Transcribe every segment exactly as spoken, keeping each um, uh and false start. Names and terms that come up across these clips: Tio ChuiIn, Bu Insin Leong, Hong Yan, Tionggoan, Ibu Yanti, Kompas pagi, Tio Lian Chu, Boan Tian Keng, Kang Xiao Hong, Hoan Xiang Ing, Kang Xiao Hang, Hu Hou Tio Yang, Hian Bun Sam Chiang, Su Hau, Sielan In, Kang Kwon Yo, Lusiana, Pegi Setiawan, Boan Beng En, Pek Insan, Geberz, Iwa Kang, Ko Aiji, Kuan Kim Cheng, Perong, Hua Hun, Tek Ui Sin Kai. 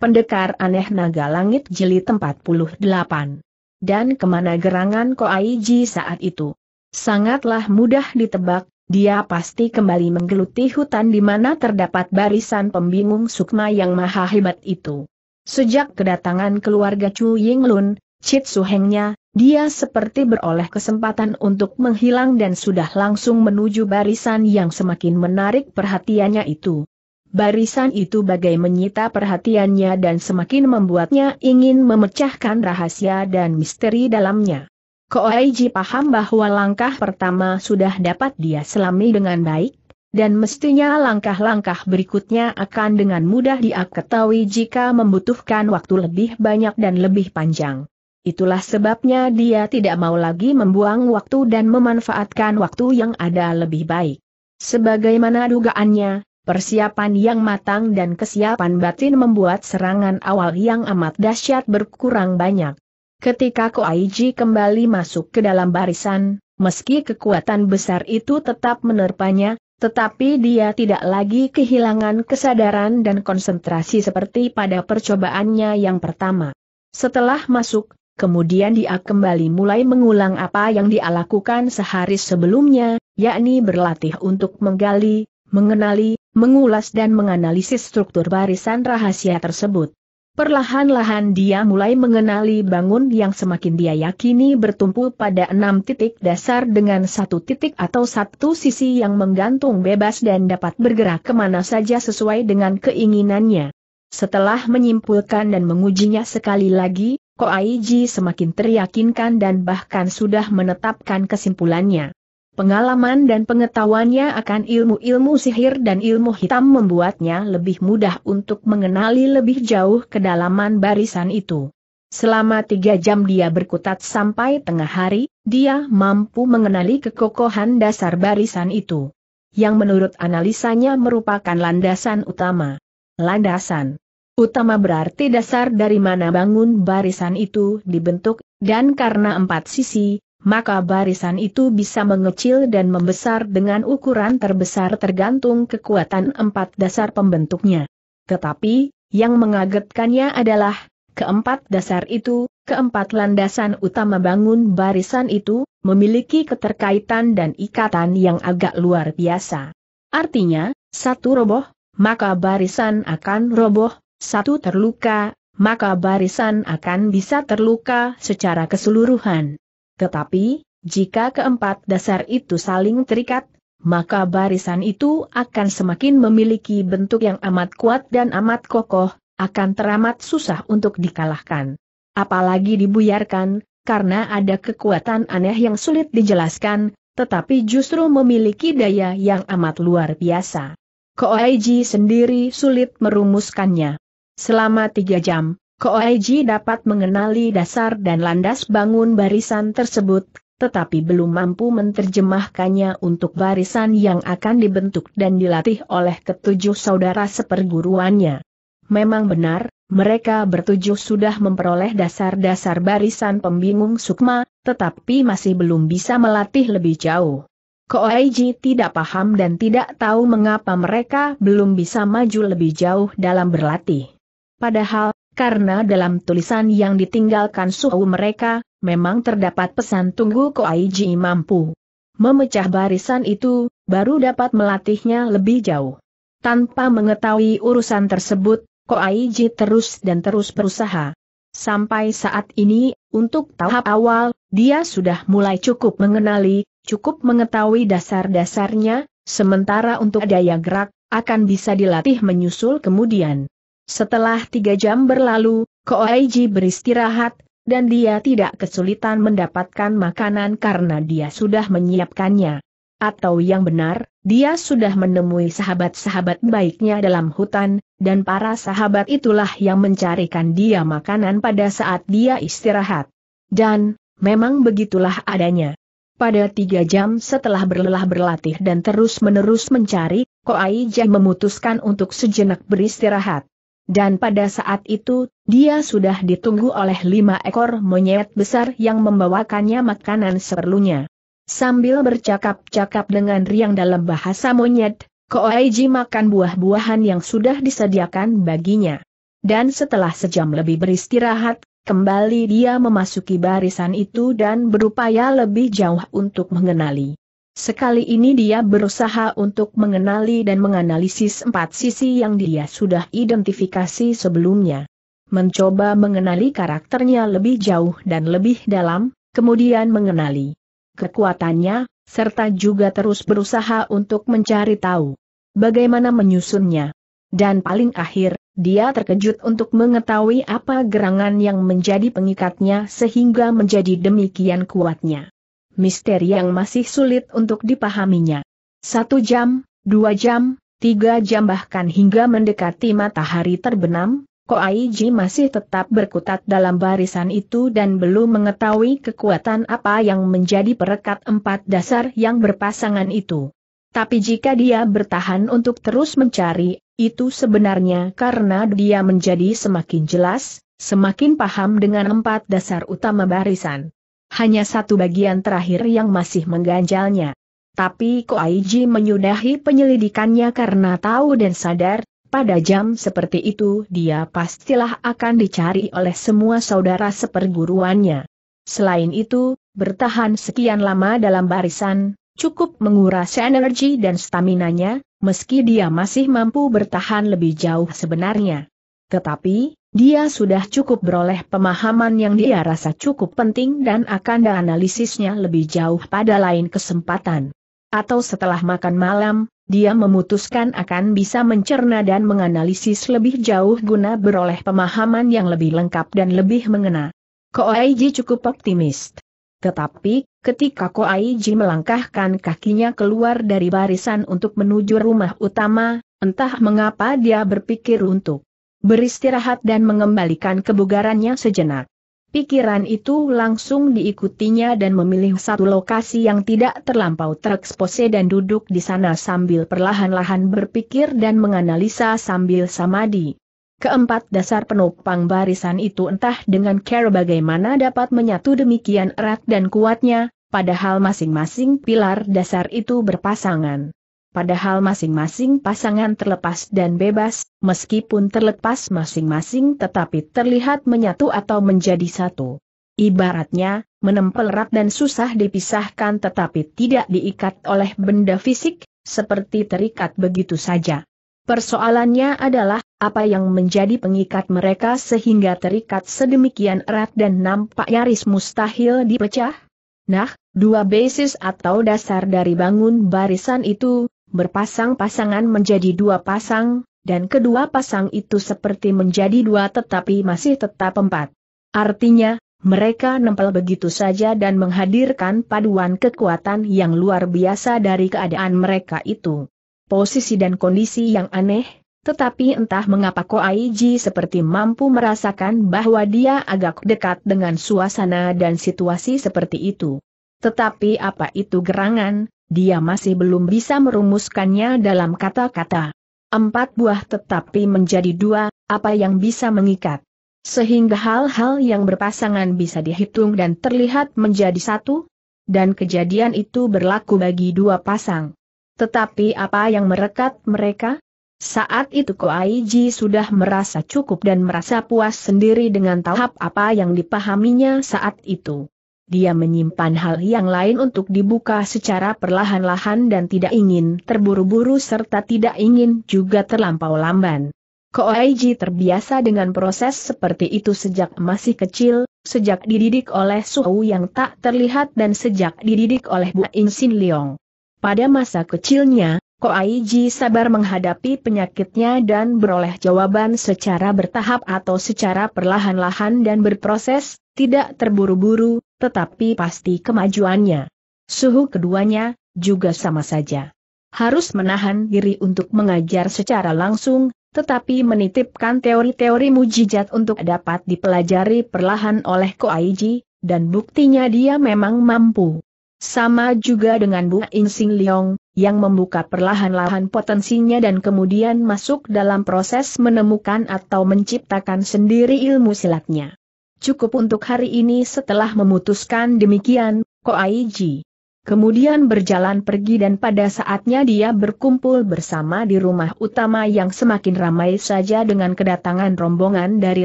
Pendekar Aneh Naga Langit Jilid empat puluh delapan. Dan kemana gerangan Ko Aiji saat itu? Sangatlah mudah ditebak, dia pasti kembali menggeluti hutan di mana terdapat barisan pembingung Sukma yang maha hebat itu. Sejak kedatangan keluarga Chu Ying Lun, Chit Suhengnya, dia seperti beroleh kesempatan untuk menghilang dan sudah langsung menuju barisan yang semakin menarik perhatiannya itu. Barisan itu bagai menyita perhatiannya dan semakin membuatnya ingin memecahkan rahasia dan misteri dalamnya. Ko Aiji paham bahwa langkah pertama sudah dapat dia selami dengan baik, dan mestinya langkah-langkah berikutnya akan dengan mudah dia ketahui jika membutuhkan waktu lebih banyak dan lebih panjang. Itulah sebabnya dia tidak mau lagi membuang waktu dan memanfaatkan waktu yang ada lebih baik. Sebagaimana dugaannya, persiapan yang matang dan kesiapan batin membuat serangan awal yang amat dahsyat berkurang banyak. Ketika Ko Aiji kembali masuk ke dalam barisan, meski kekuatan besar itu tetap menerpanya, tetapi dia tidak lagi kehilangan kesadaran dan konsentrasi seperti pada percobaannya yang pertama. Setelah masuk, kemudian dia kembali mulai mengulang apa yang dia lakukan sehari sebelumnya, yakni berlatih untuk menggali, mengenali, mengulas dan menganalisis struktur barisan rahasia tersebut. Perlahan-lahan dia mulai mengenali bangun yang semakin dia yakini bertumpu pada enam titik dasar dengan satu titik atau satu sisi yang menggantung bebas dan dapat bergerak kemana saja sesuai dengan keinginannya. Setelah menyimpulkan dan mengujinya sekali lagi, Ko Aiji semakin teryakinkan dan bahkan sudah menetapkan kesimpulannya. Pengalaman dan pengetahuannya akan ilmu-ilmu sihir dan ilmu hitam membuatnya lebih mudah untuk mengenali lebih jauh kedalaman barisan itu. Selama tiga jam dia berkutat sampai tengah hari, dia mampu mengenali kekokohan dasar barisan itu, yang menurut analisanya merupakan landasan utama. Landasan utama berarti dasar dari mana bangun barisan itu dibentuk, dan karena empat sisi, maka barisan itu bisa mengecil dan membesar dengan ukuran terbesar tergantung kekuatan empat dasar pembentuknya. Tetapi, yang mengagetkannya adalah, keempat dasar itu, keempat landasan utama bangun barisan itu, memiliki keterkaitan dan ikatan yang agak luar biasa. Artinya, satu roboh, maka barisan akan roboh, satu terluka, maka barisan akan bisa terluka secara keseluruhan. Tetapi, jika keempat dasar itu saling terikat, maka barisan itu akan semakin memiliki bentuk yang amat kuat dan amat kokoh, akan teramat susah untuk dikalahkan. Apalagi dibuyarkan, karena ada kekuatan aneh yang sulit dijelaskan, tetapi justru memiliki daya yang amat luar biasa. Ko Aiji sendiri sulit merumuskannya. Selama tiga jam, Ko Aiji dapat mengenali dasar dan landas bangun barisan tersebut, tetapi belum mampu menerjemahkannya untuk barisan yang akan dibentuk dan dilatih oleh ketujuh saudara seperguruannya. Memang benar, mereka bertujuh sudah memperoleh dasar-dasar barisan pembingung Sukma, tetapi masih belum bisa melatih lebih jauh. Ko Aiji tidak paham dan tidak tahu mengapa mereka belum bisa maju lebih jauh dalam berlatih. Padahal, karena dalam tulisan yang ditinggalkan Su Hau mereka, memang terdapat pesan tunggu Ko Aiji mampu memecah barisan itu, baru dapat melatihnya lebih jauh. Tanpa mengetahui urusan tersebut, Ko Aiji terus dan terus berusaha. Sampai saat ini, untuk tahap awal, dia sudah mulai cukup mengenali, cukup mengetahui dasar-dasarnya, sementara untuk daya gerak, akan bisa dilatih menyusul kemudian. Setelah tiga jam berlalu, Ko Aiji beristirahat, dan dia tidak kesulitan mendapatkan makanan karena dia sudah menyiapkannya. Atau yang benar, dia sudah menemui sahabat-sahabat baiknya dalam hutan, dan para sahabat itulah yang mencarikan dia makanan pada saat dia istirahat. Dan, memang begitulah adanya. Pada tiga jam setelah berlelah berlatih dan terus-menerus mencari, Ko Aiji memutuskan untuk sejenak beristirahat. Dan pada saat itu, dia sudah ditunggu oleh lima ekor monyet besar yang membawakannya makanan seperlunya. Sambil bercakap-cakap dengan riang dalam bahasa monyet, Ko Aiji makan buah-buahan yang sudah disediakan baginya. Dan setelah sejam lebih beristirahat, kembali dia memasuki barisan itu dan berupaya lebih jauh untuk mengenali. Sekali ini dia berusaha untuk mengenali dan menganalisis empat sisi yang dia sudah identifikasi sebelumnya. Mencoba mengenali karakternya lebih jauh dan lebih dalam, kemudian mengenali kekuatannya, serta juga terus berusaha untuk mencari tahu bagaimana menyusunnya. Dan paling akhir, dia terkejut untuk mengetahui apa gerangan yang menjadi pengikatnya sehingga menjadi demikian kuatnya. Misteri yang masih sulit untuk dipahaminya. Satu jam, dua jam, tiga jam bahkan hingga mendekati matahari terbenam, Ko Aiji masih tetap berkutat dalam barisan itu dan belum mengetahui kekuatan apa yang menjadi perekat empat dasar yang berpasangan itu. Tapi jika dia bertahan untuk terus mencari, itu sebenarnya karena dia menjadi semakin jelas, semakin paham dengan empat dasar utama barisan. Hanya satu bagian terakhir yang masih mengganjalnya. Tapi Ko Aiji menyudahi penyelidikannya karena tahu dan sadar, pada jam seperti itu dia pastilah akan dicari oleh semua saudara seperguruannya. Selain itu, bertahan sekian lama dalam barisan, cukup menguras energi dan staminanya, meski dia masih mampu bertahan lebih jauh sebenarnya. Tetapi, dia sudah cukup beroleh pemahaman yang dia rasa cukup penting dan akan dianalisisnya lebih jauh pada lain kesempatan. Atau setelah makan malam, dia memutuskan akan bisa mencerna dan menganalisis lebih jauh guna beroleh pemahaman yang lebih lengkap dan lebih mengena. Ko Aiji cukup optimis. Tetapi, ketika Ko Aiji melangkahkan kakinya keluar dari barisan untuk menuju rumah utama, entah mengapa dia berpikir untuk beristirahat dan mengembalikan kebugarannya sejenak. Pikiran itu langsung diikutinya dan memilih satu lokasi yang tidak terlampau terekspose dan duduk di sana sambil perlahan-lahan berpikir dan menganalisa sambil samadi. Keempat dasar penopang barisan itu entah dengan cara bagaimana dapat menyatu demikian erat dan kuatnya, padahal masing-masing pilar dasar itu berpasangan. Padahal masing-masing pasangan terlepas dan bebas, meskipun terlepas masing-masing tetapi terlihat menyatu atau menjadi satu. Ibaratnya, menempel erat dan susah dipisahkan tetapi tidak diikat oleh benda fisik, seperti terikat begitu saja. Persoalannya adalah, apa yang menjadi pengikat mereka sehingga terikat sedemikian erat dan nampak nyaris mustahil dipecah? Nah, dua basis atau dasar dari bangun barisan itu, berpasang-pasangan menjadi dua pasang, dan kedua pasang itu seperti menjadi dua tetapi masih tetap empat. Artinya, mereka nempel begitu saja dan menghadirkan paduan kekuatan yang luar biasa dari keadaan mereka itu. Posisi dan kondisi yang aneh. Tetapi entah mengapa Ko Aiji seperti mampu merasakan bahwa dia agak dekat dengan suasana dan situasi seperti itu. Tetapi apa itu gerangan, dia masih belum bisa merumuskannya dalam kata-kata. Empat buah tetapi menjadi dua, apa yang bisa mengikat. Sehingga hal-hal yang berpasangan bisa dihitung dan terlihat menjadi satu, dan kejadian itu berlaku bagi dua pasang. Tetapi apa yang merekat mereka? Saat itu Ko Aiji sudah merasa cukup dan merasa puas sendiri dengan tahap apa yang dipahaminya saat itu. Dia menyimpan hal yang lain untuk dibuka secara perlahan-lahan dan tidak ingin terburu-buru serta tidak ingin juga terlampau lamban. Ko Aiji terbiasa dengan proses seperti itu sejak masih kecil, sejak dididik oleh Su Hau yang tak terlihat dan sejak dididik oleh Bu Insin Leong. Pada masa kecilnya, Ko Aiji sabar menghadapi penyakitnya dan beroleh jawaban secara bertahap atau secara perlahan-lahan dan berproses, tidak terburu-buru, tetapi pasti kemajuannya. Suhu keduanya, juga sama saja. Harus menahan diri untuk mengajar secara langsung, tetapi menitipkan teori-teori mujizat untuk dapat dipelajari perlahan oleh Ko Aiji, dan buktinya dia memang mampu. Sama juga dengan Bu Insin Leong, yang membuka perlahan-lahan potensinya dan kemudian masuk dalam proses menemukan atau menciptakan sendiri ilmu silatnya. Cukup untuk hari ini setelah memutuskan demikian, Ko Aiji Kemudian berjalan pergi dan pada saatnya dia berkumpul bersama di rumah utama yang semakin ramai saja dengan kedatangan rombongan dari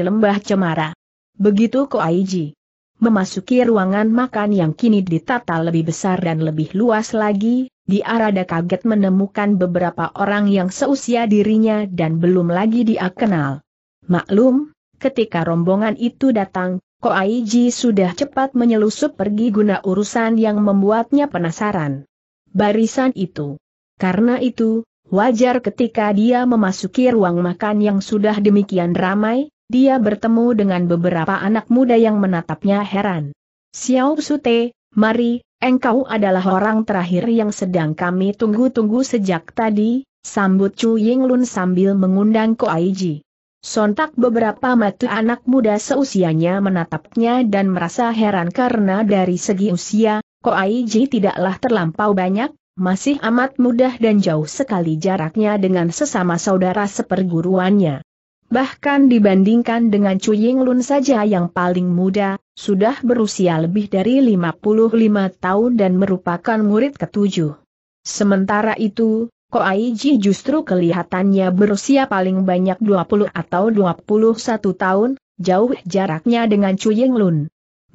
Lembah Cemara. Begitu Ko Aiji memasuki ruangan makan yang kini ditata lebih besar dan lebih luas lagi, dia rada kaget menemukan beberapa orang yang seusia dirinya dan belum lagi dia kenal. Maklum, ketika rombongan itu datang, Ko Aiji sudah cepat menyelusup pergi guna urusan yang membuatnya penasaran. Barisan itu. Karena itu, wajar ketika dia memasuki ruang makan yang sudah demikian ramai, dia bertemu dengan beberapa anak muda yang menatapnya heran. "Xiao Sute, mari, engkau adalah orang terakhir yang sedang kami tunggu-tunggu sejak tadi," sambut Chu Ying Lun sambil mengundang Ko Aiji. Sontak beberapa mata anak muda seusianya menatapnya dan merasa heran karena dari segi usia, Ko Aiji tidaklah terlampau banyak, masih amat muda dan jauh sekali jaraknya dengan sesama saudara seperguruannya. Bahkan dibandingkan dengan Chu Ying Lun saja yang paling muda, sudah berusia lebih dari lima puluh lima tahun dan merupakan murid ketujuh. Sementara itu, Ko Aiji justru kelihatannya berusia paling banyak dua puluh atau dua puluh satu tahun, jauh jaraknya dengan Chu Ying Lun.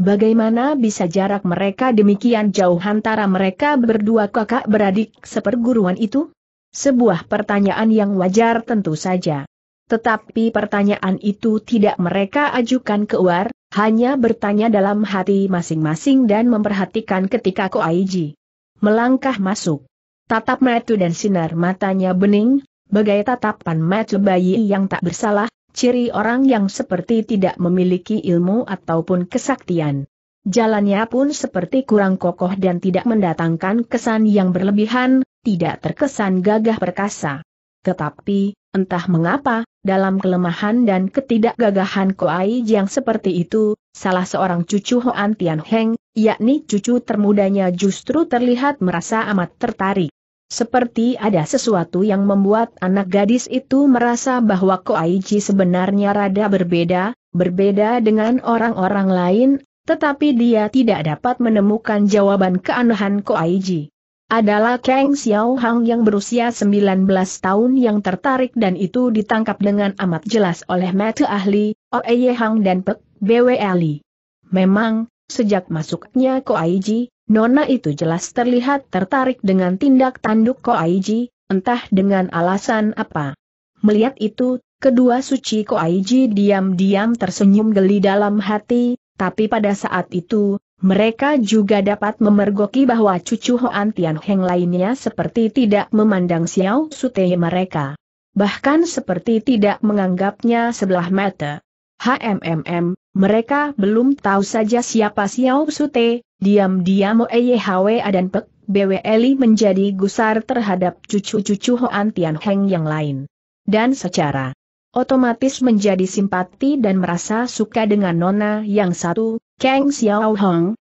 Bagaimana bisa jarak mereka demikian jauh antara mereka berdua kakak beradik seperguruan itu? Sebuah pertanyaan yang wajar tentu saja. Tetapi pertanyaan itu tidak mereka ajukan keluar, hanya bertanya dalam hati masing-masing dan memperhatikan ketika Ko Aiji melangkah masuk. Tatap mata dan sinar matanya bening, bagai tatapan mata bayi yang tak bersalah, ciri orang yang seperti tidak memiliki ilmu ataupun kesaktian. Jalannya pun seperti kurang kokoh dan tidak mendatangkan kesan yang berlebihan, tidak terkesan gagah perkasa. Tetapi, entah mengapa, dalam kelemahan dan ketidakgagahan Ko Aiji yang seperti itu, salah seorang cucu Hoan Tian Heng, yakni cucu termudanya justru terlihat merasa amat tertarik. Seperti ada sesuatu yang membuat anak gadis itu merasa bahwa Ko Aiji sebenarnya rada berbeda, berbeda dengan orang-orang lain, tetapi dia tidak dapat menemukan jawaban keanehan Ko Aiji. Adalah Kang Xiao Hang yang berusia sembilan belas tahun yang tertarik dan itu ditangkap dengan amat jelas oleh Mette Ahli, Oey Hwa dan Pek Bwe Li. Memang, sejak masuknya Ko Aiji, nona itu jelas terlihat tertarik dengan tindak tanduk Ko Aiji, entah dengan alasan apa. Melihat itu, kedua suci Ko Aiji diam-diam tersenyum geli dalam hati, tapi pada saat itu, mereka juga dapat memergoki bahwa cucu Hoan Tian Heng lainnya seperti tidak memandang Xiao Sute mereka. Bahkan seperti tidak menganggapnya sebelah mata. HMMM, mereka belum tahu saja siapa Xiao Sute, diam-diam Oey Hwa dan Pek Bwe Li menjadi gusar terhadap cucu-cucu Hoan Tian Heng yang lain. Dan secara otomatis menjadi simpati dan merasa suka dengan nona yang satu, Kang Xiao Hong.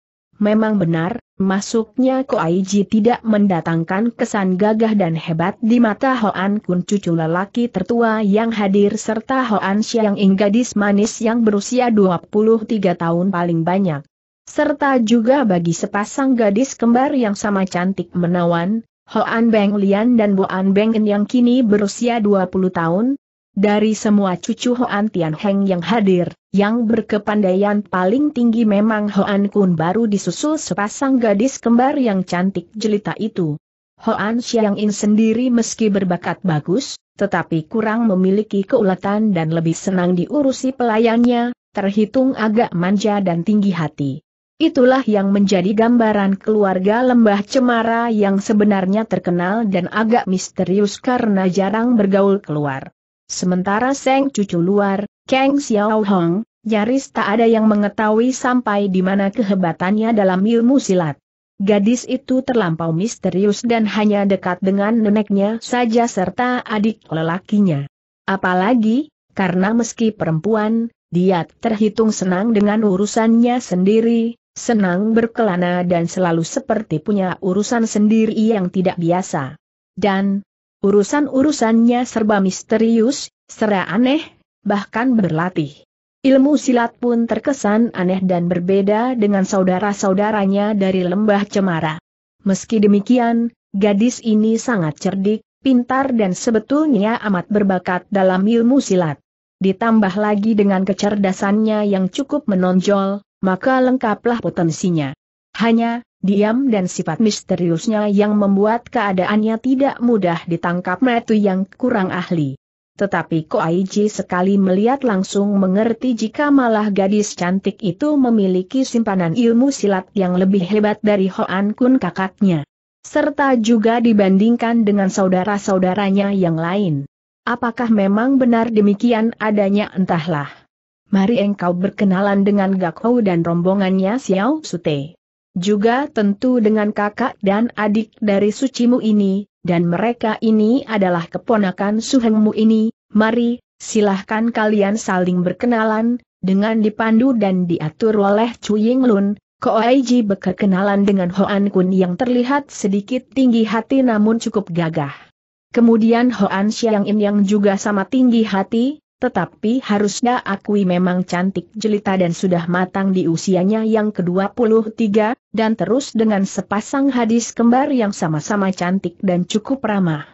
Memang benar, masuknya Ko Aiji tidak mendatangkan kesan gagah dan hebat di mata Hoan Kun cucu lelaki tertua yang hadir serta Hoan Xiang Ing gadis manis yang berusia dua puluh tiga tahun paling banyak. Serta juga bagi sepasang gadis kembar yang sama cantik menawan, Hoan Beng Lian dan Boan Beng En yang kini berusia dua puluh tahun. Dari semua cucu Hoan Tian Heng yang hadir, yang berkepandaian paling tinggi memang Hoan Kun baru disusul sepasang gadis kembar yang cantik jelita itu. Hoan Xiang In sendiri meski berbakat bagus, tetapi kurang memiliki keuletan dan lebih senang diurusi pelayannya, terhitung agak manja dan tinggi hati. Itulah yang menjadi gambaran keluarga Lembah Cemara yang sebenarnya terkenal dan agak misterius karena jarang bergaul keluar. Sementara sang cucu luar, Kang Xiao Hong, nyaris tak ada yang mengetahui sampai di mana kehebatannya dalam ilmu silat. Gadis itu terlampau misterius dan hanya dekat dengan neneknya saja serta adik lelakinya. Apalagi, karena meski perempuan, dia terhitung senang dengan urusannya sendiri, senang berkelana dan selalu seperti punya urusan sendiri yang tidak biasa. Dan urusan-urusannya serba misterius, serba aneh, bahkan berlatih ilmu silat pun terkesan aneh dan berbeda dengan saudara-saudaranya dari Lembah Cemara. Meski demikian, gadis ini sangat cerdik, pintar dan sebetulnya amat berbakat dalam ilmu silat. Ditambah lagi dengan kecerdasannya yang cukup menonjol, maka lengkaplah potensinya. Hanya, diam dan sifat misteriusnya yang membuat keadaannya tidak mudah ditangkap metu yang kurang ahli. Tetapi Ko Aiji sekali melihat langsung mengerti jika malah gadis cantik itu memiliki simpanan ilmu silat yang lebih hebat dari Hoan Kun kakaknya. Serta juga dibandingkan dengan saudara-saudaranya yang lain. Apakah memang benar demikian adanya entahlah. Mari engkau berkenalan dengan Gakou dan rombongannya Xiao Sute. Juga tentu dengan kakak dan adik dari sucimu ini, dan mereka ini adalah keponakan suhengmu ini. Mari, silahkan kalian saling berkenalan, dengan dipandu dan diatur oleh Chu Ying Lun. Ko Aiji berkenalan dengan Hoan Kun yang terlihat sedikit tinggi hati namun cukup gagah. Kemudian Hoan Xiang Ing yang juga sama tinggi hati, tetapi harusnya akui memang cantik jelita dan sudah matang di usianya yang ke dua puluh tiga, dan terus dengan sepasang hadis kembar yang sama-sama cantik dan cukup ramah.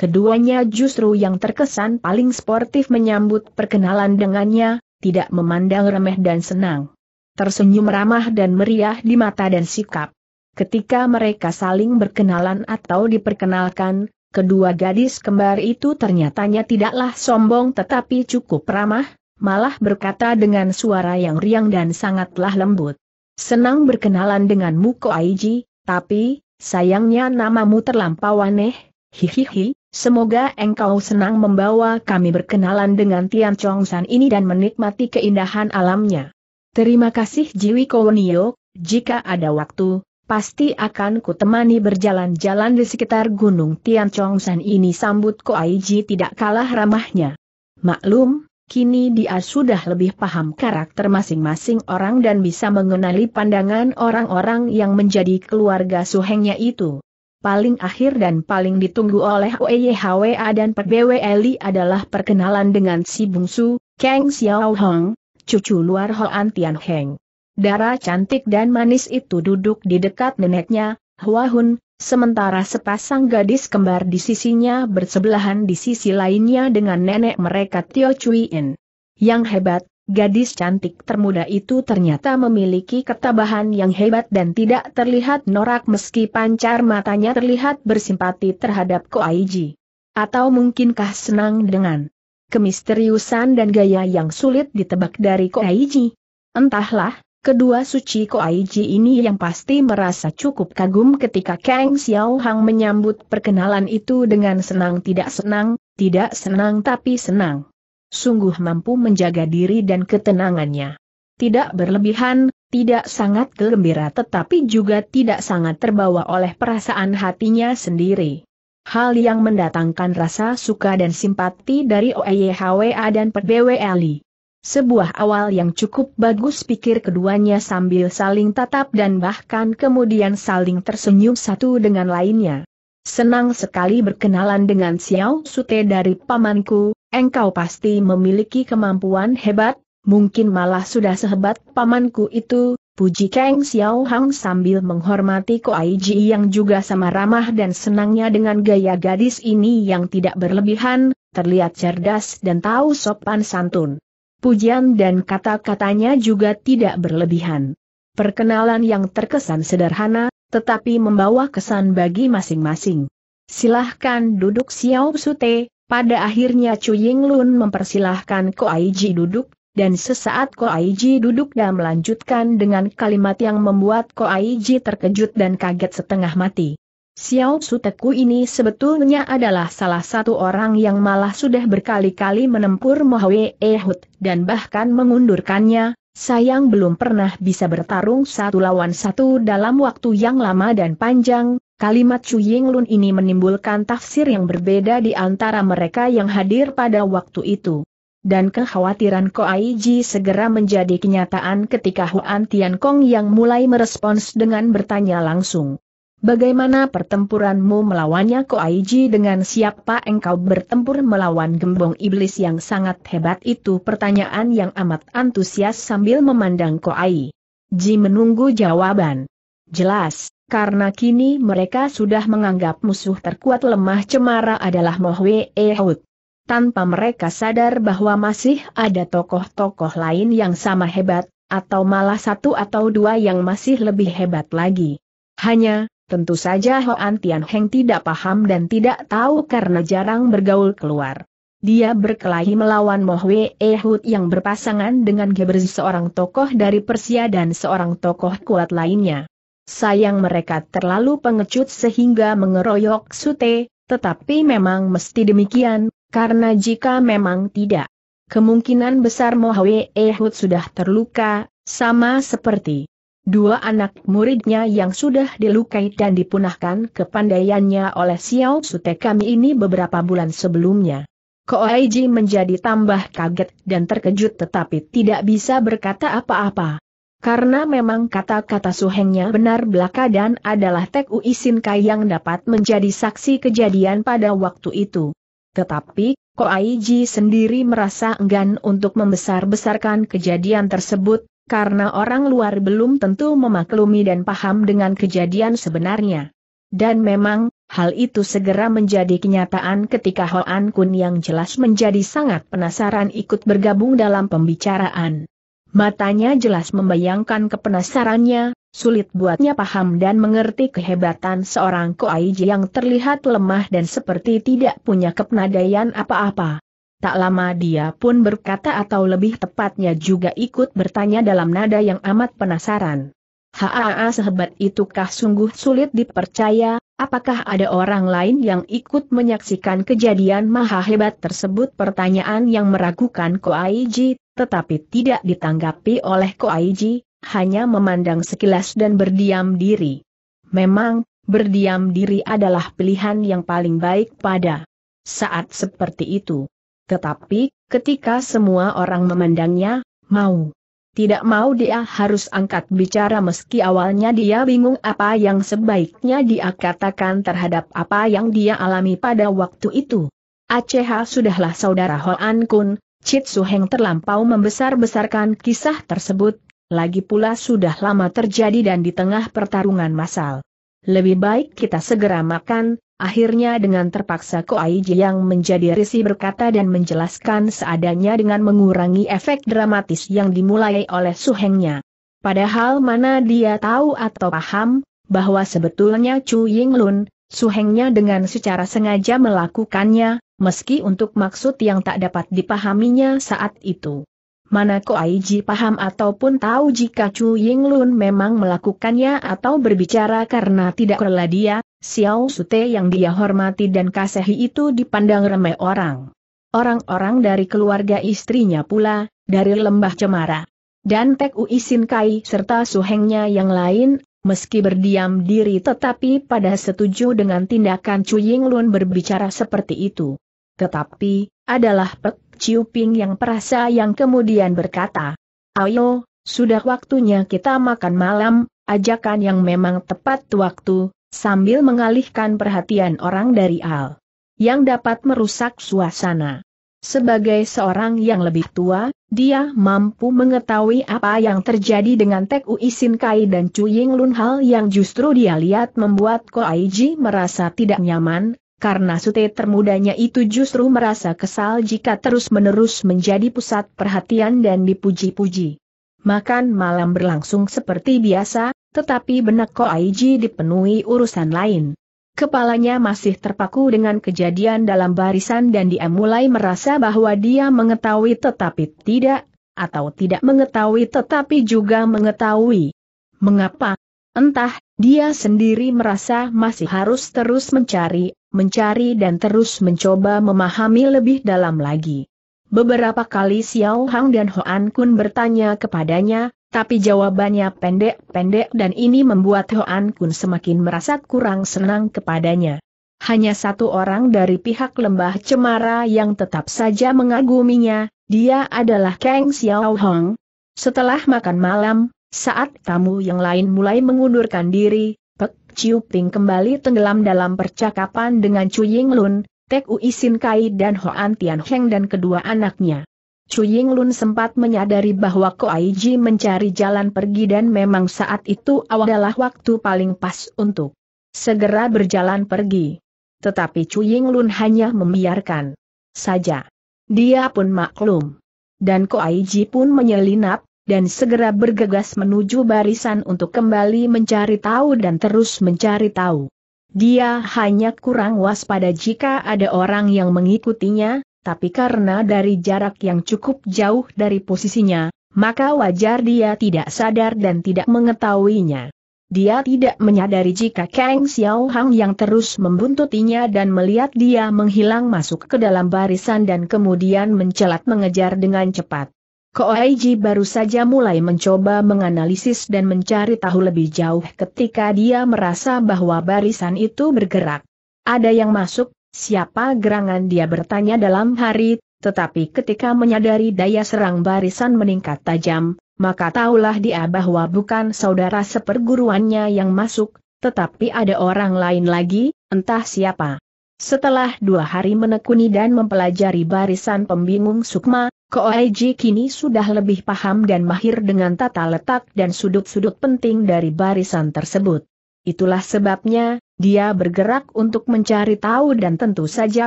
Keduanya justru yang terkesan paling sportif menyambut perkenalan dengannya, tidak memandang remeh dan senang. Tersenyum ramah dan meriah di mata dan sikap. Ketika mereka saling berkenalan atau diperkenalkan, kedua gadis kembar itu ternyatanya tidaklah sombong tetapi cukup ramah, malah berkata dengan suara yang riang dan sangatlah lembut. Senang berkenalan denganmu Ko Aiji, tapi, sayangnya namamu terlampau aneh, hihihi, semoga engkau senang membawa kami berkenalan dengan Tian Chongsan ini dan menikmati keindahan alamnya. Terima kasih Jiwi Kowenio, jika ada waktu, pasti akan kutemani berjalan-jalan di sekitar Gunung Tian Chongsan ini sambut Ko Aiji tidak kalah ramahnya. Maklum, kini dia sudah lebih paham karakter masing-masing orang dan bisa mengenali pandangan orang-orang yang menjadi keluarga suhengnya itu. Paling akhir dan paling ditunggu oleh Oey Hwa dan Pek Bwe Li adalah perkenalan dengan si bungsu, Kang Xiao Hang. Cucu luar Hoan Tian Heng. Dara cantik dan manis itu duduk di dekat neneknya, Hua Hun, sementara sepasang gadis kembar di sisinya bersebelahan di sisi lainnya dengan nenek mereka Tio ChuiIn. Yang hebat, gadis cantik termuda itu ternyata memiliki ketabahan yang hebat dan tidak terlihat norak meski pancar matanya terlihat bersimpati terhadap Ko Aiji. Atau mungkinkah senang dengan kemisteriusan dan gaya yang sulit ditebak dari Ko Aiji. Entahlah, kedua suci Ko Aiji ini yang pasti merasa cukup kagum ketika Kang Xiao Hang menyambut perkenalan itu dengan senang tidak senang, tidak senang tapi senang. Sungguh mampu menjaga diri dan ketenangannya. Tidak berlebihan, tidak sangat gembira tetapi juga tidak sangat terbawa oleh perasaan hatinya sendiri. Hal yang mendatangkan rasa suka dan simpati dari Oey Hwa dan Pek Bwe Li. Sebuah awal yang cukup bagus pikir keduanya sambil saling tatap dan bahkan kemudian saling tersenyum satu dengan lainnya. Senang sekali berkenalan dengan Xiao Sute dari pamanku, engkau pasti memiliki kemampuan hebat, mungkin malah sudah sehebat pamanku itu. Puji Kang Xiao Hang sambil menghormati Ko Aiji yang juga sama ramah dan senangnya dengan gaya gadis ini yang tidak berlebihan, terlihat cerdas dan tahu sopan santun. Pujian dan kata-katanya juga tidak berlebihan. Perkenalan yang terkesan sederhana, tetapi membawa kesan bagi masing-masing. Silahkan duduk Xiao Sute, pada akhirnya Chu Ying Lun mempersilahkan Ko Aiji duduk. Dan sesaat Ko Aiji duduk dan melanjutkan dengan kalimat yang membuat Ko Aiji terkejut dan kaget setengah mati. Xiao Suteku ini sebetulnya adalah salah satu orang yang malah sudah berkali-kali menempur Mo Hwe Ehud dan bahkan mengundurkannya, sayang belum pernah bisa bertarung satu lawan satu dalam waktu yang lama dan panjang. Kalimat Chu Ying Lun ini menimbulkan tafsir yang berbeda di antara mereka yang hadir pada waktu itu. Dan kekhawatiran Ko Aiji segera menjadi kenyataan ketika Huan Tian Kong yang mulai merespons dengan bertanya langsung. Bagaimana pertempuranmu melawannya Ko Aiji dengan siapa engkau bertempur melawan gembong iblis yang sangat hebat itu pertanyaan yang amat antusias sambil memandang Ko Aiji menunggu jawaban. Jelas, karena kini mereka sudah menganggap musuh terkuat Lembah Cemara adalah Mo Hwe Ehud. Tanpa mereka sadar bahwa masih ada tokoh-tokoh lain yang sama hebat, atau malah satu atau dua yang masih lebih hebat lagi. Hanya, tentu saja Hoan Tian Heng tidak paham dan tidak tahu karena jarang bergaul keluar. Dia berkelahi melawan Mo Hwe Ehud yang berpasangan dengan Geberz, seorang tokoh dari Persia dan seorang tokoh kuat lainnya. Sayang mereka terlalu pengecut sehingga mengeroyok Sute, tetapi memang mesti demikian, karena jika memang tidak, kemungkinan besar Mo Hwe Ehud sudah terluka, sama seperti dua anak muridnya yang sudah dilukai dan dipunahkan kepandaiannya oleh Xiao Sute kami ini beberapa bulan sebelumnya. Ko Aiji menjadi tambah kaget dan terkejut tetapi tidak bisa berkata apa-apa. Karena memang kata-kata Suhengnya benar belaka dan adalah Tek Ui Sin Kai yang dapat menjadi saksi kejadian pada waktu itu. Tetapi, Ko Aiji sendiri merasa enggan untuk membesar-besarkan kejadian tersebut, karena orang luar belum tentu memaklumi dan paham dengan kejadian sebenarnya. Dan memang, hal itu segera menjadi kenyataan ketika Hoan Kun yang jelas menjadi sangat penasaran ikut bergabung dalam pembicaraan. Matanya jelas membayangkan kepenasarannya, sulit buatnya paham dan mengerti kehebatan seorang Ko Aiji yang terlihat lemah dan seperti tidak punya kepandaian apa-apa. Tak lama dia pun berkata, atau lebih tepatnya juga ikut bertanya dalam nada yang amat penasaran. Haa, sehebat itukah? Sungguh sulit dipercaya, apakah ada orang lain yang ikut menyaksikan kejadian maha hebat tersebut? Pertanyaan yang meragukan Ko Aiji, tetapi tidak ditanggapi oleh Ko Aiji, hanya memandang sekilas dan berdiam diri. Memang, berdiam diri adalah pilihan yang paling baik pada saat seperti itu. Tetapi, ketika semua orang memandangnya, mau tidak mau dia harus angkat bicara, meski awalnya dia bingung apa yang sebaiknya dia katakan terhadap apa yang dia alami pada waktu itu. Aceh, sudahlah saudara Hoan Kun, Chit Suheng terlampau membesar-besarkan kisah tersebut, lagi pula sudah lama terjadi dan di tengah pertarungan massal. Lebih baik kita segera makan. Akhirnya dengan terpaksa Ko Aiji yang menjadi risih berkata dan menjelaskan seadanya dengan mengurangi efek dramatis yang dimulai oleh Suhengnya. Padahal mana dia tahu atau paham, bahwa sebetulnya Chu Ying Lun, Suhengnya dengan secara sengaja melakukannya, meski untuk maksud yang tak dapat dipahaminya saat itu. Mana Ko Aiji paham ataupun tahu jika Chu Ying Lun memang melakukannya atau berbicara karena tidak rela dia, Xiao Sute yang dia hormati dan kasihi itu dipandang remeh orang. Orang-orang dari keluarga istrinya pula, dari Lembah Cemara. Dan Tek Ui Sin Kai serta Suhengnya yang lain, meski berdiam diri tetapi pada setuju dengan tindakan Chu Ying Lun berbicara seperti itu. Tetapi, adalah Pek Ciuping yang perasa yang kemudian berkata, "Ayo, sudah waktunya kita makan malam, ajakan yang memang tepat waktu." Sambil mengalihkan perhatian orang dari Al yang dapat merusak suasana. Sebagai seorang yang lebih tua, dia mampu mengetahui apa yang terjadi dengan Tek Ui Sin Kai dan Chu Ying Lun, hal yang justru dia lihat membuat Ko Aiji merasa tidak nyaman, karena sute termudanya itu justru merasa kesal jika terus-menerus menjadi pusat perhatian dan dipuji-puji. Makan malam berlangsung seperti biasa. Tetapi benak Ko Aiji dipenuhi urusan lain. Kepalanya masih terpaku dengan kejadian dalam barisan dan dia mulai merasa bahwa dia mengetahui tetapi tidak, atau tidak mengetahui tetapi juga mengetahui. Mengapa? Entah, dia sendiri merasa masih harus terus mencari, mencari dan terus mencoba memahami lebih dalam lagi. Beberapa kali Xiao Hang dan Hoan Kun bertanya kepadanya, tapi jawabannya pendek-pendek dan ini membuat Hoan Kun semakin merasa kurang senang kepadanya. Hanya satu orang dari pihak Lembah Cemara yang tetap saja mengaguminya, dia adalah Kang Xiao Hong. Setelah makan malam, saat tamu yang lain mulai mengundurkan diri, Pek Ciuping kembali tenggelam dalam percakapan dengan Chu Ying Lun, Tek Ui Sin Kai dan Hoan Tian Heng dan kedua anaknya. Chu Ying Lun sempat menyadari bahwa Ko Aiji mencari jalan pergi dan memang saat itu adalah waktu paling pas untuk segera berjalan pergi. Tetapi Chu Ying Lun hanya membiarkan saja. Dia pun maklum. Dan Ko Aiji pun menyelinap, dan segera bergegas menuju barisan untuk kembali mencari tahu dan terus mencari tahu. Dia hanya kurang waspada jika ada orang yang mengikutinya, tapi karena dari jarak yang cukup jauh dari posisinya, maka wajar dia tidak sadar dan tidak mengetahuinya. Dia tidak menyadari jika Kang Xiao Hang yang terus membuntutinya dan melihat dia menghilang masuk ke dalam barisan dan kemudian mencelat mengejar dengan cepat. Ko Aiji baru saja mulai mencoba menganalisis dan mencari tahu lebih jauh ketika dia merasa bahwa barisan itu bergerak. Ada yang masuk? Siapa gerangan, dia bertanya dalam hari, tetapi ketika menyadari daya serang barisan meningkat tajam, maka tahulah dia bahwa bukan saudara seperguruannya yang masuk, tetapi ada orang lain lagi, entah siapa. Setelah dua hari menekuni dan mempelajari barisan pembingung Sukma, Ko Aiji kini sudah lebih paham dan mahir dengan tata letak dan sudut-sudut penting dari barisan tersebut. Itulah sebabnya, dia bergerak untuk mencari tahu dan tentu saja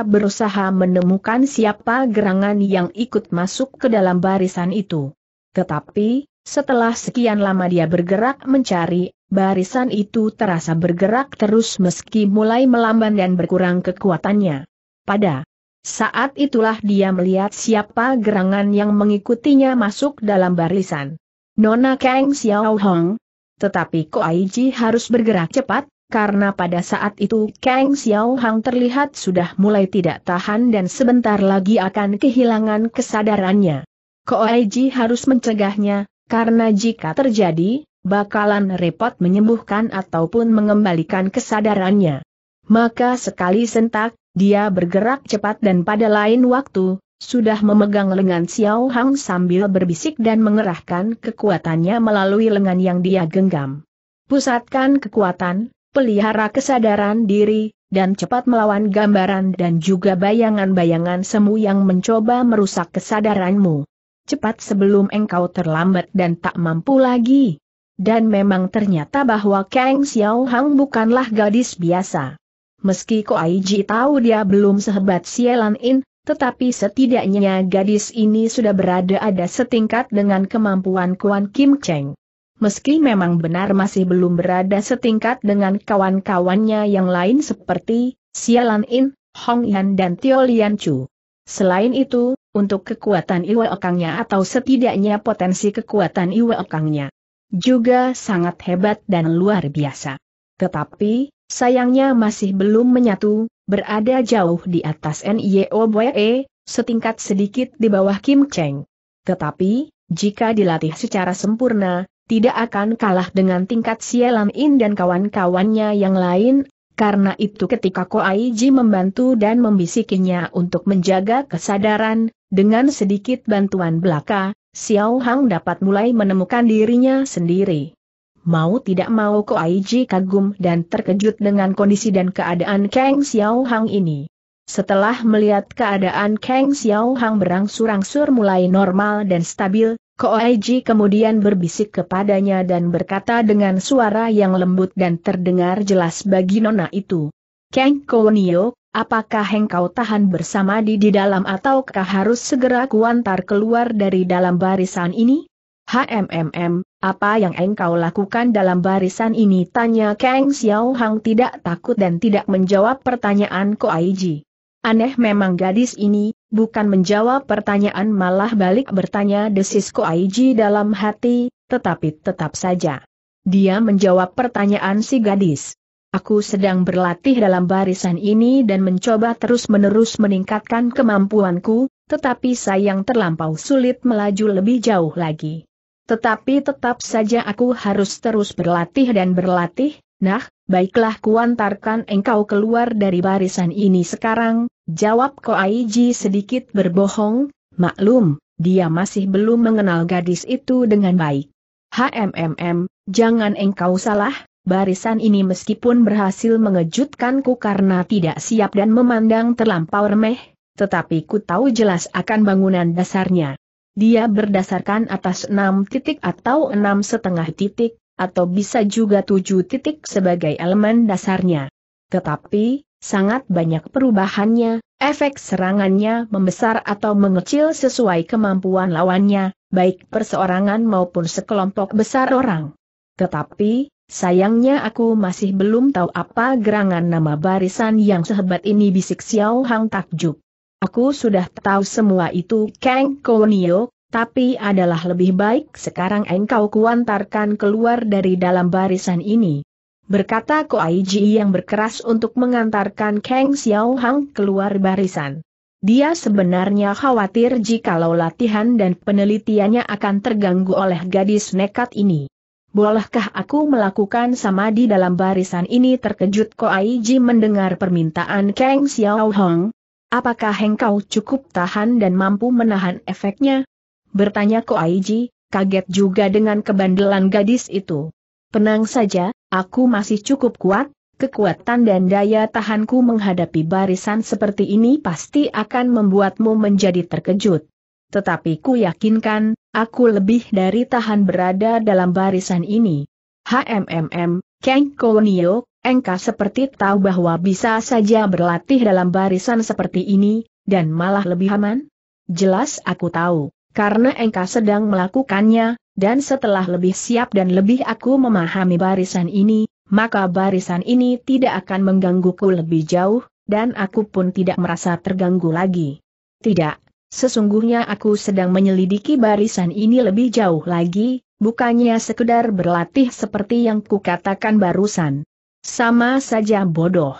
berusaha menemukan siapa gerangan yang ikut masuk ke dalam barisan itu. Tetapi, setelah sekian lama dia bergerak mencari, barisan itu terasa bergerak terus meski mulai melamban dan berkurang kekuatannya. Pada saat itulah dia melihat siapa gerangan yang mengikutinya masuk dalam barisan. Nona Kang Xiao Hong. Tetapi Ko Aiji harus bergerak cepat, karena pada saat itu Kang Xiao Hang terlihat sudah mulai tidak tahan dan sebentar lagi akan kehilangan kesadarannya. Ko Aiji harus mencegahnya, karena jika terjadi, bakalan repot menyembuhkan ataupun mengembalikan kesadarannya. Maka sekali sentak, dia bergerak cepat dan pada lain waktu, sudah memegang lengan Xiao Hang sambil berbisik dan mengerahkan kekuatannya melalui lengan yang dia genggam. Pusatkan kekuatan, pelihara kesadaran diri, dan cepat melawan gambaran dan juga bayangan-bayangan semu yang mencoba merusak kesadaranmu. Cepat sebelum engkau terlambat dan tak mampu lagi. Dan memang ternyata bahwa Kang Xiao Hang bukanlah gadis biasa. Meski Ko Aiji tahu dia belum sehebat Sielan In, tetapi setidaknya gadis ini sudah berada ada setingkat dengan kemampuan Kuan Kim Cheng. Meski memang benar masih belum berada setingkat dengan kawan-kawannya yang lain seperti Sielan In, Hong Yan dan Tio Lian Chu. Selain itu, untuk kekuatan Iwe Ekangnya atau setidaknya potensi kekuatan Iwe Ekangnya juga sangat hebat dan luar biasa. Tetapi, sayangnya masih belum menyatu. Berada jauh di atas N I O B E, setingkat sedikit di bawah Kim Cheng. Tetapi, jika dilatih secara sempurna, tidak akan kalah dengan tingkat Sielan In dan kawan-kawannya yang lain. Karena itu ketika Ko Aiji membantu dan membisikinya untuk menjaga kesadaran, dengan sedikit bantuan belaka, Xiao Hang dapat mulai menemukan dirinya sendiri. Mau tidak mau Ko Aiji kagum dan terkejut dengan kondisi dan keadaan Kang Xiao Hang ini. Setelah melihat keadaan Kang Xiao Hang berangsur-angsur mulai normal dan stabil, Ko Aiji kemudian berbisik kepadanya dan berkata dengan suara yang lembut dan terdengar jelas bagi nona itu. Kang Kwon Yo, apakah engkau tahan bersama di di dalam ataukah harus segera kuantar keluar dari dalam barisan ini? HMMM, apa yang engkau lakukan dalam barisan ini? Tanya Kang Xiao Hang tidak takut dan tidak menjawab pertanyaan Ko Aiji. Aneh memang gadis ini, bukan menjawab pertanyaan malah balik bertanya, desis Ko Aiji dalam hati, tetapi tetap saja dia menjawab pertanyaan si gadis. Aku sedang berlatih dalam barisan ini dan mencoba terus-menerus meningkatkan kemampuanku, tetapi sayang terlampau sulit melaju lebih jauh lagi. Tetapi tetap saja aku harus terus berlatih dan berlatih. Nah, baiklah kuantarkan engkau keluar dari barisan ini sekarang, jawab Ko Aiji sedikit berbohong, maklum, dia masih belum mengenal gadis itu dengan baik. HMMM, jangan engkau salah, barisan ini meskipun berhasil mengejutkanku karena tidak siap dan memandang terlampau remeh, tetapi ku tahu jelas akan bangunan dasarnya. Dia berdasarkan atas enam titik atau enam setengah titik, atau bisa juga tujuh titik sebagai elemen dasarnya. Tetapi, sangat banyak perubahannya, efek serangannya membesar atau mengecil sesuai kemampuan lawannya, baik perseorangan maupun sekelompok besar orang. Tetapi, sayangnya aku masih belum tahu apa gerangan nama barisan yang sehebat ini, bisik Xiao Hang takjub. Aku sudah tahu semua itu, Kang Kwon Yo, tapi adalah lebih baik sekarang engkau kuantarkan keluar dari dalam barisan ini. Berkata Ko Aiji yang berkeras untuk mengantarkan Kang Xiao Hang keluar barisan. Dia sebenarnya khawatir jikalau latihan dan penelitiannya akan terganggu oleh gadis nekat ini. Bolehkah aku melakukan sama di dalam barisan ini? Terkejut Ko Aiji mendengar permintaan Kang Xiao Hong. Apakah engkau cukup tahan dan mampu menahan efeknya? Bertanya Ko Aiji, kaget juga dengan kebandelan gadis itu. Tenang saja, aku masih cukup kuat, kekuatan dan daya tahanku menghadapi barisan seperti ini pasti akan membuatmu menjadi terkejut. Tetapi ku yakinkan, aku lebih dari tahan berada dalam barisan ini. HMMM, Kang Kwon Yo, engkau seperti tahu bahwa bisa saja berlatih dalam barisan seperti ini, dan malah lebih aman? Jelas aku tahu, karena engkau sedang melakukannya, dan setelah lebih siap dan lebih aku memahami barisan ini, maka barisan ini tidak akan menggangguku lebih jauh, dan aku pun tidak merasa terganggu lagi. Tidak. Sesungguhnya aku sedang menyelidiki barisan ini lebih jauh lagi, bukannya sekedar berlatih seperti yang kukatakan barusan. Sama saja bodoh.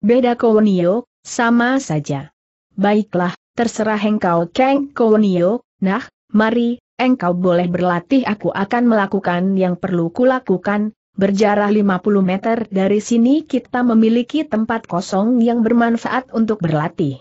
Beda Kwon Yo, sama saja. Baiklah, terserah engkau Kang Kwon Yo. Nah, mari, engkau boleh berlatih, aku akan melakukan yang perlu kulakukan. Berjarak lima puluh meter dari sini kita memiliki tempat kosong yang bermanfaat untuk berlatih.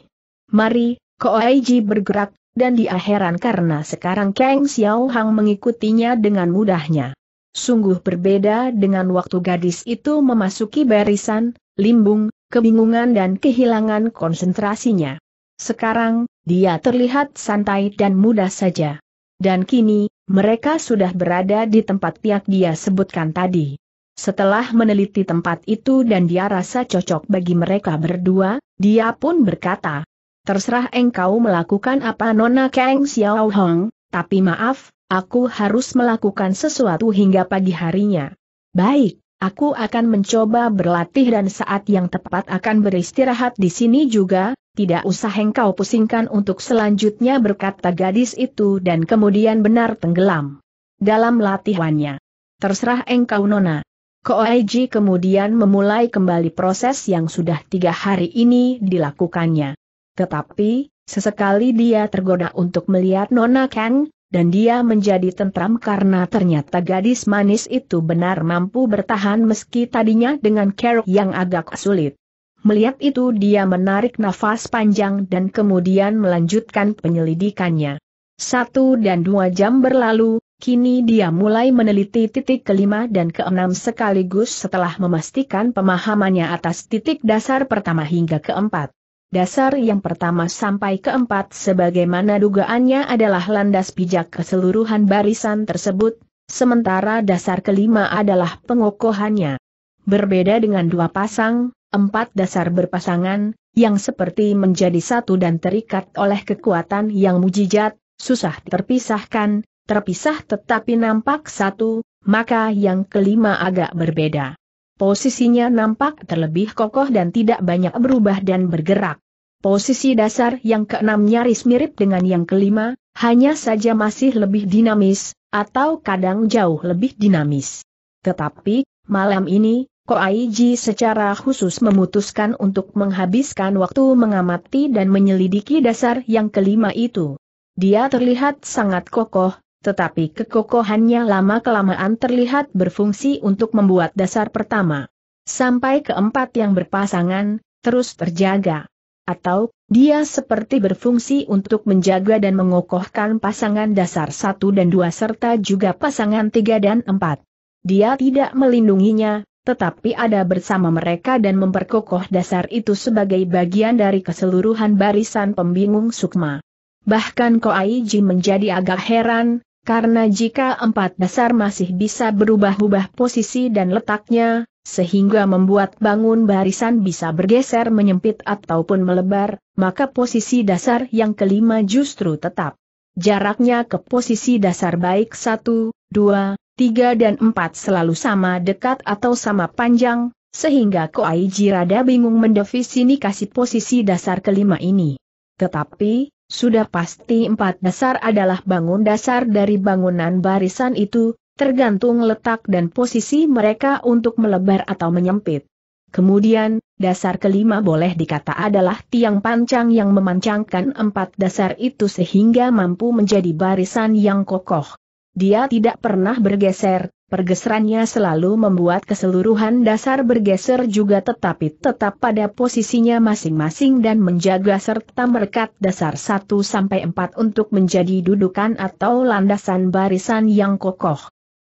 Mari. Ko Aiji bergerak, dan dia heran karena sekarang Kang Xiao Hang mengikutinya dengan mudahnya. Sungguh berbeda dengan waktu gadis itu memasuki barisan, limbung, kebingungan dan kehilangan konsentrasinya. Sekarang, dia terlihat santai dan mudah saja. Dan kini, mereka sudah berada di tempat yang dia sebutkan tadi. Setelah meneliti tempat itu dan dia rasa cocok bagi mereka berdua, dia pun berkata, terserah engkau melakukan apa Nona Kang Xiao Hong, tapi maaf, aku harus melakukan sesuatu hingga pagi harinya. Baik, aku akan mencoba berlatih dan saat yang tepat akan beristirahat di sini juga, tidak usah engkau pusingkan untuk selanjutnya, berkata gadis itu dan kemudian benar tenggelam dalam latihannya. Terserah engkau Nona. Ko Aiji kemudian memulai kembali proses yang sudah tiga hari ini dilakukannya. Tetapi, sesekali dia tergoda untuk melihat Nona Kang, dan dia menjadi tentram karena ternyata gadis manis itu benar mampu bertahan meski tadinya dengan cara yang agak sulit. Melihat itu dia menarik nafas panjang dan kemudian melanjutkan penyelidikannya. Satu dan dua jam berlalu, kini dia mulai meneliti titik kelima dan keenam sekaligus setelah memastikan pemahamannya atas titik dasar pertama hingga keempat. Dasar yang pertama sampai keempat sebagaimana dugaannya adalah landas pijak keseluruhan barisan tersebut, sementara dasar kelima adalah pengokohannya. Berbeda dengan dua pasang, empat dasar berpasangan, yang seperti menjadi satu dan terikat oleh kekuatan yang mujizat, susah terpisahkan, terpisah tetapi nampak satu, maka yang kelima agak berbeda. Posisinya nampak terlebih kokoh dan tidak banyak berubah dan bergerak. Posisi dasar yang keenam nyaris mirip dengan yang kelima, hanya saja masih lebih dinamis, atau kadang jauh lebih dinamis. Tetapi, malam ini, Ko Aiji secara khusus memutuskan untuk menghabiskan waktu mengamati dan menyelidiki dasar yang kelima itu. Dia terlihat sangat kokoh, tetapi kekokohannya lama-kelamaan terlihat berfungsi untuk membuat dasar pertama sampai keempat yang berpasangan terus terjaga. Atau, dia seperti berfungsi untuk menjaga dan mengokohkan pasangan dasar satu dan dua serta juga pasangan tiga dan empat. Dia tidak melindunginya, tetapi ada bersama mereka dan memperkokoh dasar itu sebagai bagian dari keseluruhan barisan pembingung Sukma. Bahkan Ko Aiji menjadi agak heran, karena jika empat dasar masih bisa berubah-ubah posisi dan letaknya, sehingga membuat bangun barisan bisa bergeser menyempit ataupun melebar, maka posisi dasar yang kelima justru tetap. Jaraknya ke posisi dasar baik satu, dua, tiga dan empat selalu sama dekat atau sama panjang, sehingga Ko Aiji rada bingung mendefinisikan posisi dasar kelima ini. Tetapi, sudah pasti empat dasar adalah bangun dasar dari bangunan barisan itu, tergantung letak dan posisi mereka untuk melebar atau menyempit. Kemudian, dasar kelima boleh dikata adalah tiang pancang yang memancangkan empat dasar itu sehingga mampu menjadi barisan yang kokoh. Dia tidak pernah bergeser, pergeserannya selalu membuat keseluruhan dasar bergeser juga tetapi tetap pada posisinya masing-masing dan menjaga serta merekat dasar satu sampai empat untuk menjadi dudukan atau landasan barisan yang kokoh.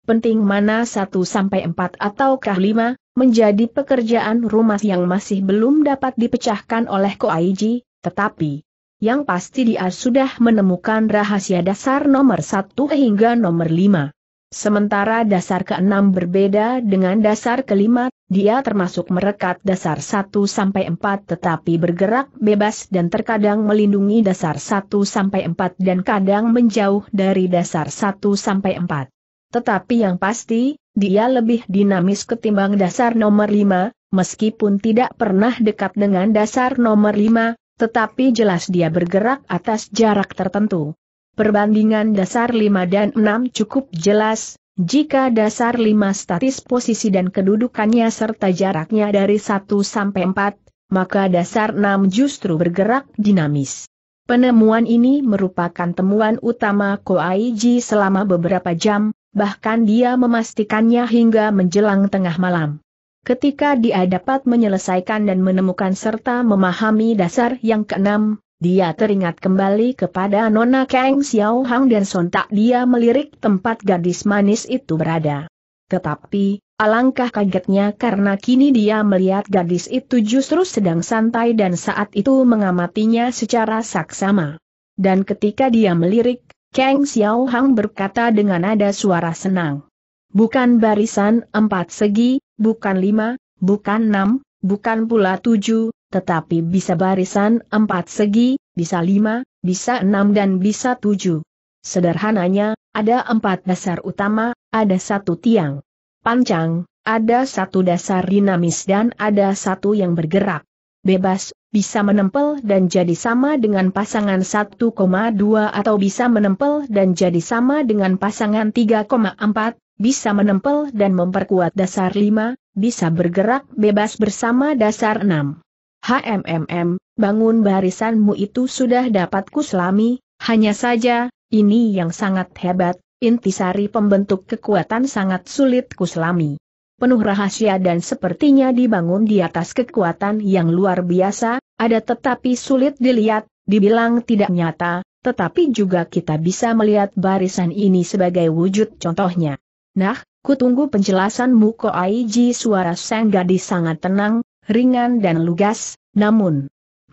Penting mana satu sampai empat ataukah lima, menjadi pekerjaan rumah yang masih belum dapat dipecahkan oleh Ko Aiji, tetapi yang pasti dia sudah menemukan rahasia dasar nomor satu hingga nomor lima. Sementara dasar keenam berbeda dengan dasar kelima, dia termasuk merekat dasar satu sampai empat tetapi bergerak bebas dan terkadang melindungi dasar satu sampai empat dan kadang menjauh dari dasar satu sampai empat. Tetapi yang pasti, dia lebih dinamis ketimbang dasar nomor lima, meskipun tidak pernah dekat dengan dasar nomor lima, tetapi jelas dia bergerak atas jarak tertentu. Perbandingan dasar lima dan enam cukup jelas, jika dasar lima statis posisi dan kedudukannya serta jaraknya dari satu sampai empat, maka dasar enam justru bergerak dinamis. Penemuan ini merupakan temuan utama Ko Aiji selama beberapa jam, bahkan dia memastikannya hingga menjelang tengah malam. Ketika dia dapat menyelesaikan dan menemukan serta memahami dasar yang keenam, dia teringat kembali kepada Nona Kang Xiao Hang dan sontak dia melirik tempat gadis manis itu berada. Tetapi, alangkah kagetnya karena kini dia melihat gadis itu justru sedang santai dan saat itu mengamatinya secara saksama. Dan ketika dia melirik, Kang Xiao Hang berkata dengan nada suara senang. Bukan barisan empat segi, bukan lima, bukan enam, bukan pula tujuh. Tetapi bisa barisan empat segi, bisa lima, bisa enam dan bisa tujuh. Sederhananya, ada empat dasar utama, ada satu tiang pancang, ada satu dasar dinamis dan ada satu yang bergerak bebas, bisa menempel dan jadi sama dengan pasangan satu koma dua atau bisa menempel dan jadi sama dengan pasangan tiga koma empat, bisa menempel dan memperkuat dasar lima, bisa bergerak bebas bersama dasar enam. HMMM, bangun barisanmu itu sudah dapat kuselami, hanya saja, ini yang sangat hebat, intisari pembentuk kekuatan sangat sulit kuselami. Penuh rahasia dan sepertinya dibangun di atas kekuatan yang luar biasa, ada tetapi sulit dilihat, dibilang tidak nyata, tetapi juga kita bisa melihat barisan ini sebagai wujud contohnya. Nah, kutunggu penjelasanmu Ko Aiji, suara sang gadis sangat tenang, ringan dan lugas, namun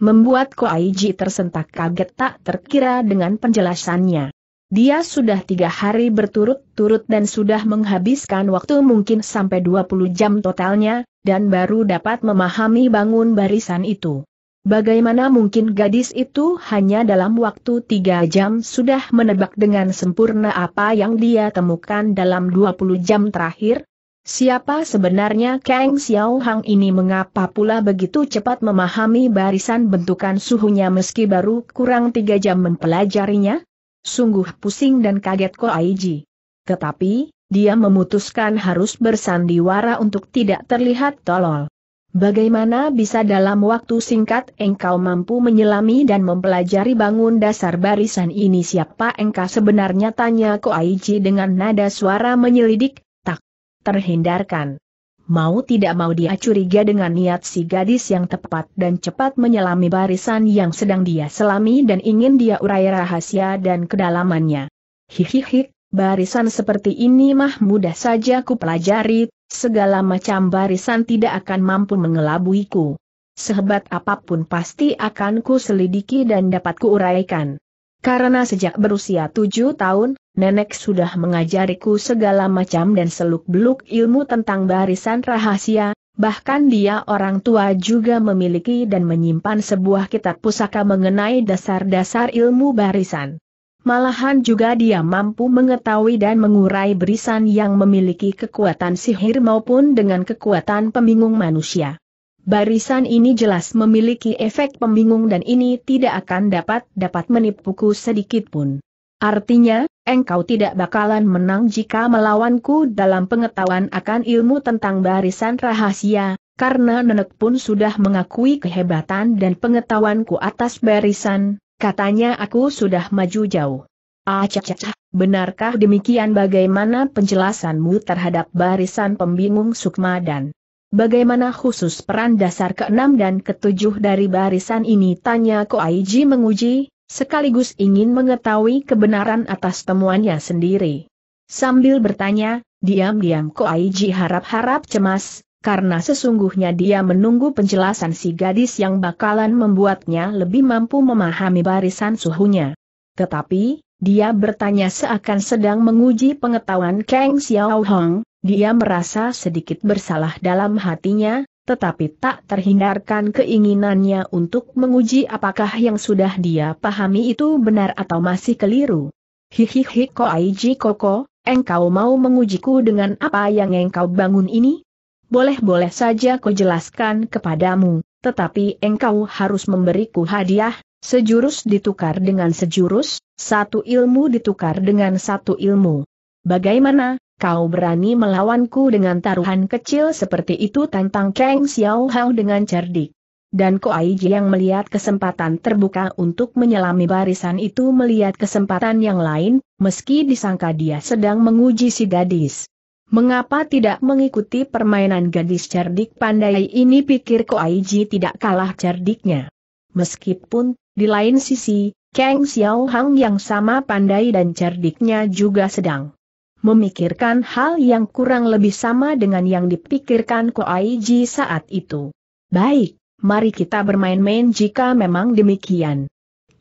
membuat Ko Aiji tersentak kaget tak terkira dengan penjelasannya. Dia sudah tiga hari berturut-turut dan sudah menghabiskan waktu mungkin sampai dua puluh jam totalnya, dan baru dapat memahami bangun barisan itu. Bagaimana mungkin gadis itu hanya dalam waktu tiga jam sudah menebak dengan sempurna apa yang dia temukan dalam dua puluh jam terakhir? Siapa sebenarnya Kang Xiao Hang ini, mengapa pula begitu cepat memahami barisan bentukan suhunya meski baru kurang tiga jam mempelajarinya? Sungguh pusing dan kaget Ko Aiji. Tetapi, dia memutuskan harus bersandiwara untuk tidak terlihat tolol. Bagaimana bisa dalam waktu singkat engkau mampu menyelami dan mempelajari bangun dasar barisan ini? Siapa engkau sebenarnya, tanya Ko Aiji dengan nada suara menyelidik. Terhindarkan. Mau tidak mau dia curiga dengan niat si gadis yang tepat dan cepat menyelami barisan yang sedang dia selami dan ingin dia urai rahasia dan kedalamannya. Hihihi, barisan seperti ini mah mudah saja ku pelajari, segala macam barisan tidak akan mampu mengelabuiku. Sehebat apapun pasti akan ku selidiki dan dapat ku uraikan. Karena sejak berusia tujuh tahun, nenek sudah mengajariku segala macam dan seluk-beluk ilmu tentang barisan rahasia, bahkan dia orang tua juga memiliki dan menyimpan sebuah kitab pusaka mengenai dasar-dasar ilmu barisan. Malahan juga dia mampu mengetahui dan mengurai barisan yang memiliki kekuatan sihir maupun dengan kekuatan pembingung manusia. Barisan ini jelas memiliki efek pembingung dan ini tidak akan dapat-dapat menipuku sedikitpun. Artinya, engkau tidak bakalan menang jika melawanku dalam pengetahuan akan ilmu tentang barisan rahasia, karena nenek pun sudah mengakui kehebatan dan pengetahuanku atas barisan, katanya aku sudah maju jauh. Acah-cah, benarkah demikian? Bagaimana penjelasanmu terhadap barisan pembingung Sukma dan bagaimana khusus peran dasar keenam dan ketujuh dari barisan ini? Tanya Ko Aiji menguji, sekaligus ingin mengetahui kebenaran atas temuannya sendiri. Sambil bertanya, diam-diam Ko Aiji harap-harap cemas, karena sesungguhnya dia menunggu penjelasan si gadis yang bakalan membuatnya lebih mampu memahami barisan suhunya. Tetapi, dia bertanya seakan sedang menguji pengetahuan Kang Xiao Hang. Dia merasa sedikit bersalah dalam hatinya, tetapi tak terhindarkan keinginannya untuk menguji apakah yang sudah dia pahami itu benar atau masih keliru. Hihihi, Ko Aiji Koko, engkau mau mengujiku dengan apa yang engkau bangun ini? Boleh-boleh saja ku jelaskan kepadamu, tetapi engkau harus memberiku hadiah, sejurus ditukar dengan sejurus, satu ilmu ditukar dengan satu ilmu. Bagaimana? Kau berani melawanku dengan taruhan kecil seperti itu? Tantang Kang Xiao Hao dengan cerdik. Dan Ko Aiji yang melihat kesempatan terbuka untuk menyelami barisan itu melihat kesempatan yang lain, meski disangka dia sedang menguji si gadis. Mengapa tidak mengikuti permainan gadis cerdik pandai ini? Pikir Ko Aiji tidak kalah cerdiknya. Meskipun, di lain sisi, Kang Xiao Hang yang sama pandai dan cerdiknya juga sedang memikirkan hal yang kurang lebih sama dengan yang dipikirkan Ko Aiji saat itu. Baik, mari kita bermain-main jika memang demikian.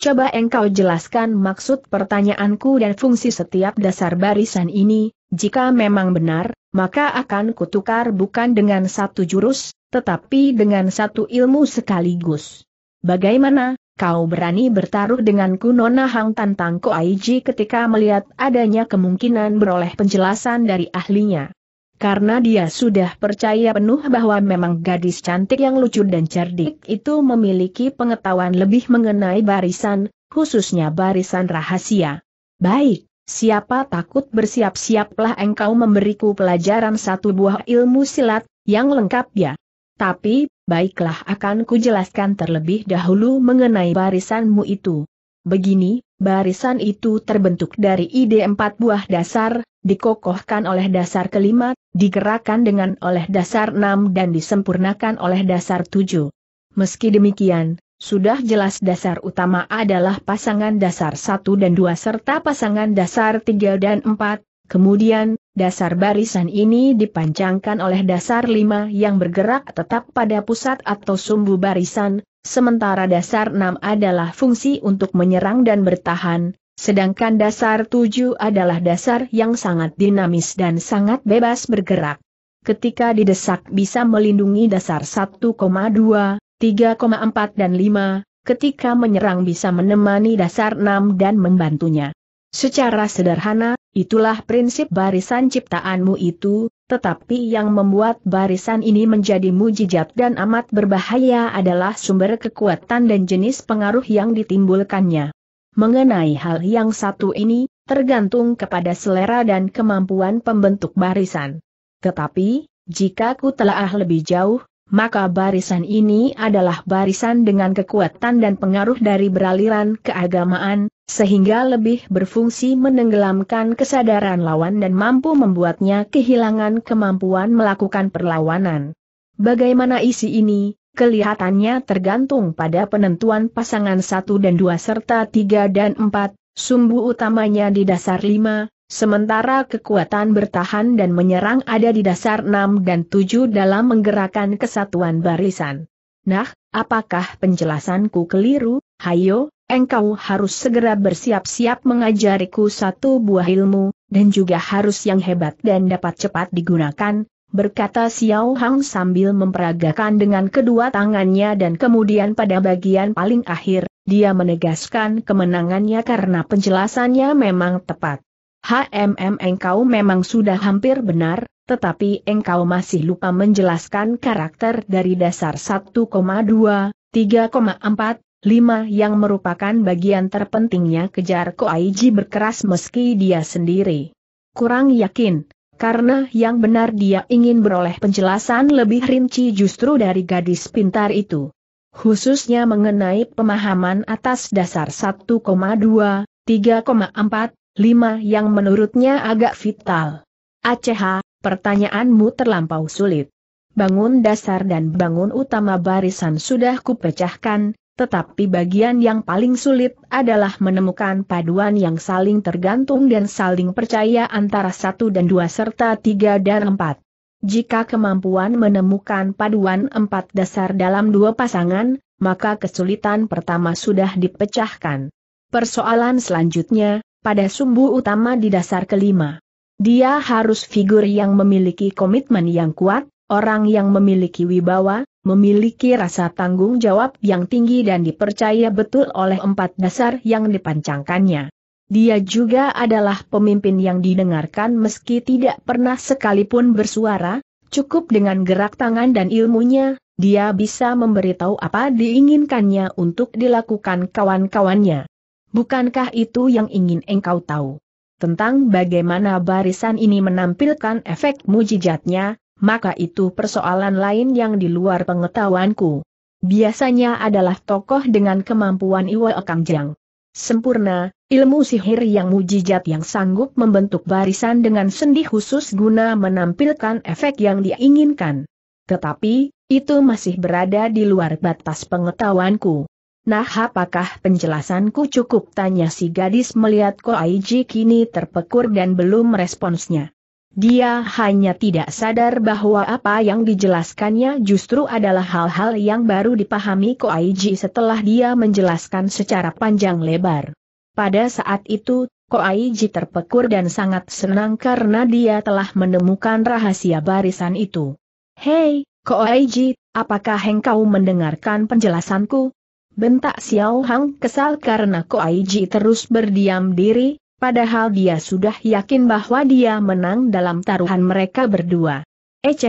Coba engkau jelaskan maksud pertanyaanku dan fungsi setiap dasar barisan ini. Jika memang benar, maka akan kutukar bukan dengan satu jurus, tetapi dengan satu ilmu sekaligus. Bagaimana? Kau berani bertaruh denganku? Nona Hang, tantang Ko Aiji ketika melihat adanya kemungkinan beroleh penjelasan dari ahlinya. Karena dia sudah percaya penuh bahwa memang gadis cantik yang lucu dan cerdik itu memiliki pengetahuan lebih mengenai barisan, khususnya barisan rahasia. Baik, siapa takut? Bersiap-siaplah engkau memberiku pelajaran satu buah ilmu silat, yang lengkap ya. Tapi, baiklah, akan kujelaskan terlebih dahulu mengenai barisanmu itu. Begini, barisan itu terbentuk dari ide empat buah dasar, dikokohkan oleh dasar kelima, digerakkan dengan oleh dasar enam dan disempurnakan oleh dasar tujuh. Meski demikian, sudah jelas dasar utama adalah pasangan dasar satu dan dua serta pasangan dasar tiga dan empat. Kemudian, dasar barisan ini dipancangkan oleh dasar lima yang bergerak tetap pada pusat atau sumbu barisan, sementara dasar enam adalah fungsi untuk menyerang dan bertahan, sedangkan dasar tujuh adalah dasar yang sangat dinamis dan sangat bebas bergerak. Ketika didesak bisa melindungi dasar satu, dua, tiga, empat dan lima, ketika menyerang bisa menemani dasar enam dan membantunya. Secara sederhana, itulah prinsip barisan ciptaanmu itu, tetapi yang membuat barisan ini menjadi mujizat dan amat berbahaya adalah sumber kekuatan dan jenis pengaruh yang ditimbulkannya. Mengenai hal yang satu ini, tergantung kepada selera dan kemampuan pembentuk barisan. Tetapi, jika ku telaah lebih jauh, maka barisan ini adalah barisan dengan kekuatan dan pengaruh dari beraliran keagamaan, sehingga lebih berfungsi menenggelamkan kesadaran lawan dan mampu membuatnya kehilangan kemampuan melakukan perlawanan. Bagaimana isi ini? Kelihatannya tergantung pada penentuan pasangan satu dan dua serta tiga dan empat, sumbu utamanya di dasar lima, sementara kekuatan bertahan dan menyerang ada di dasar enam dan tujuh dalam menggerakkan kesatuan barisan. Nah, apakah penjelasanku keliru? Hayo, Engkau harus segera bersiap-siap mengajariku satu buah ilmu, dan juga harus yang hebat dan dapat cepat digunakan, berkata Xiao Hang sambil memperagakan dengan kedua tangannya, dan kemudian pada bagian paling akhir, dia menegaskan kemenangannya karena penjelasannya memang tepat. Hmm, engkau memang sudah hampir benar, tetapi engkau masih lupa menjelaskan karakter dari dasar satu, dua, tiga, empat, lima yang merupakan bagian terpentingnya, kejar Ko Aiji berkeras meski dia sendiri kurang yakin. Karena yang benar dia ingin beroleh penjelasan lebih rinci justru dari gadis pintar itu. Khususnya mengenai pemahaman atas dasar satu, dua, tiga, empat, lima yang menurutnya agak vital. Aceh, pertanyaanmu terlampau sulit. Bangun dasar dan bangun utama barisan sudah kupecahkan, tetapi bagian yang paling sulit adalah menemukan paduan yang saling tergantung dan saling percaya antara satu dan dua serta tiga dan empat. Jika kemampuan menemukan paduan empat dasar dalam dua pasangan, maka kesulitan pertama sudah dipecahkan. Persoalan selanjutnya, pada sumbu utama di dasar kelima. Dia harus figur yang memiliki komitmen yang kuat, orang yang memiliki wibawa, memiliki rasa tanggung jawab yang tinggi dan dipercaya betul oleh empat dasar yang dipancangkannya. Dia juga adalah pemimpin yang didengarkan meski tidak pernah sekalipun bersuara, cukup dengan gerak tangan dan ilmunya, dia bisa memberitahu apa diinginkannya untuk dilakukan kawan-kawannya. Bukankah itu yang ingin engkau tahu? Tentang bagaimana barisan ini menampilkan efek mujizatnya, maka itu persoalan lain yang di luar pengetahuanku. Biasanya adalah tokoh dengan kemampuan Iwa Kangjang sempurna, ilmu sihir yang mujizat yang sanggup membentuk barisan dengan sendi khusus guna menampilkan efek yang diinginkan. Tetapi, itu masih berada di luar batas pengetahuanku. Nah, apakah penjelasanku cukup? Tanya si gadis melihat Ko Aiji kini terpekur dan belum meresponsnya. Dia hanya tidak sadar bahwa apa yang dijelaskannya justru adalah hal-hal yang baru dipahami Ko Aiji setelah dia menjelaskan secara panjang lebar. Pada saat itu, Ko Aiji terpekur dan sangat senang karena dia telah menemukan rahasia barisan itu. "Hei, Ko Aiji, apakah engkau mendengarkan penjelasanku?" bentak Xiao Hang kesal karena Ko Aiji terus berdiam diri. Padahal dia sudah yakin bahwa dia menang dalam taruhan mereka berdua. Ech,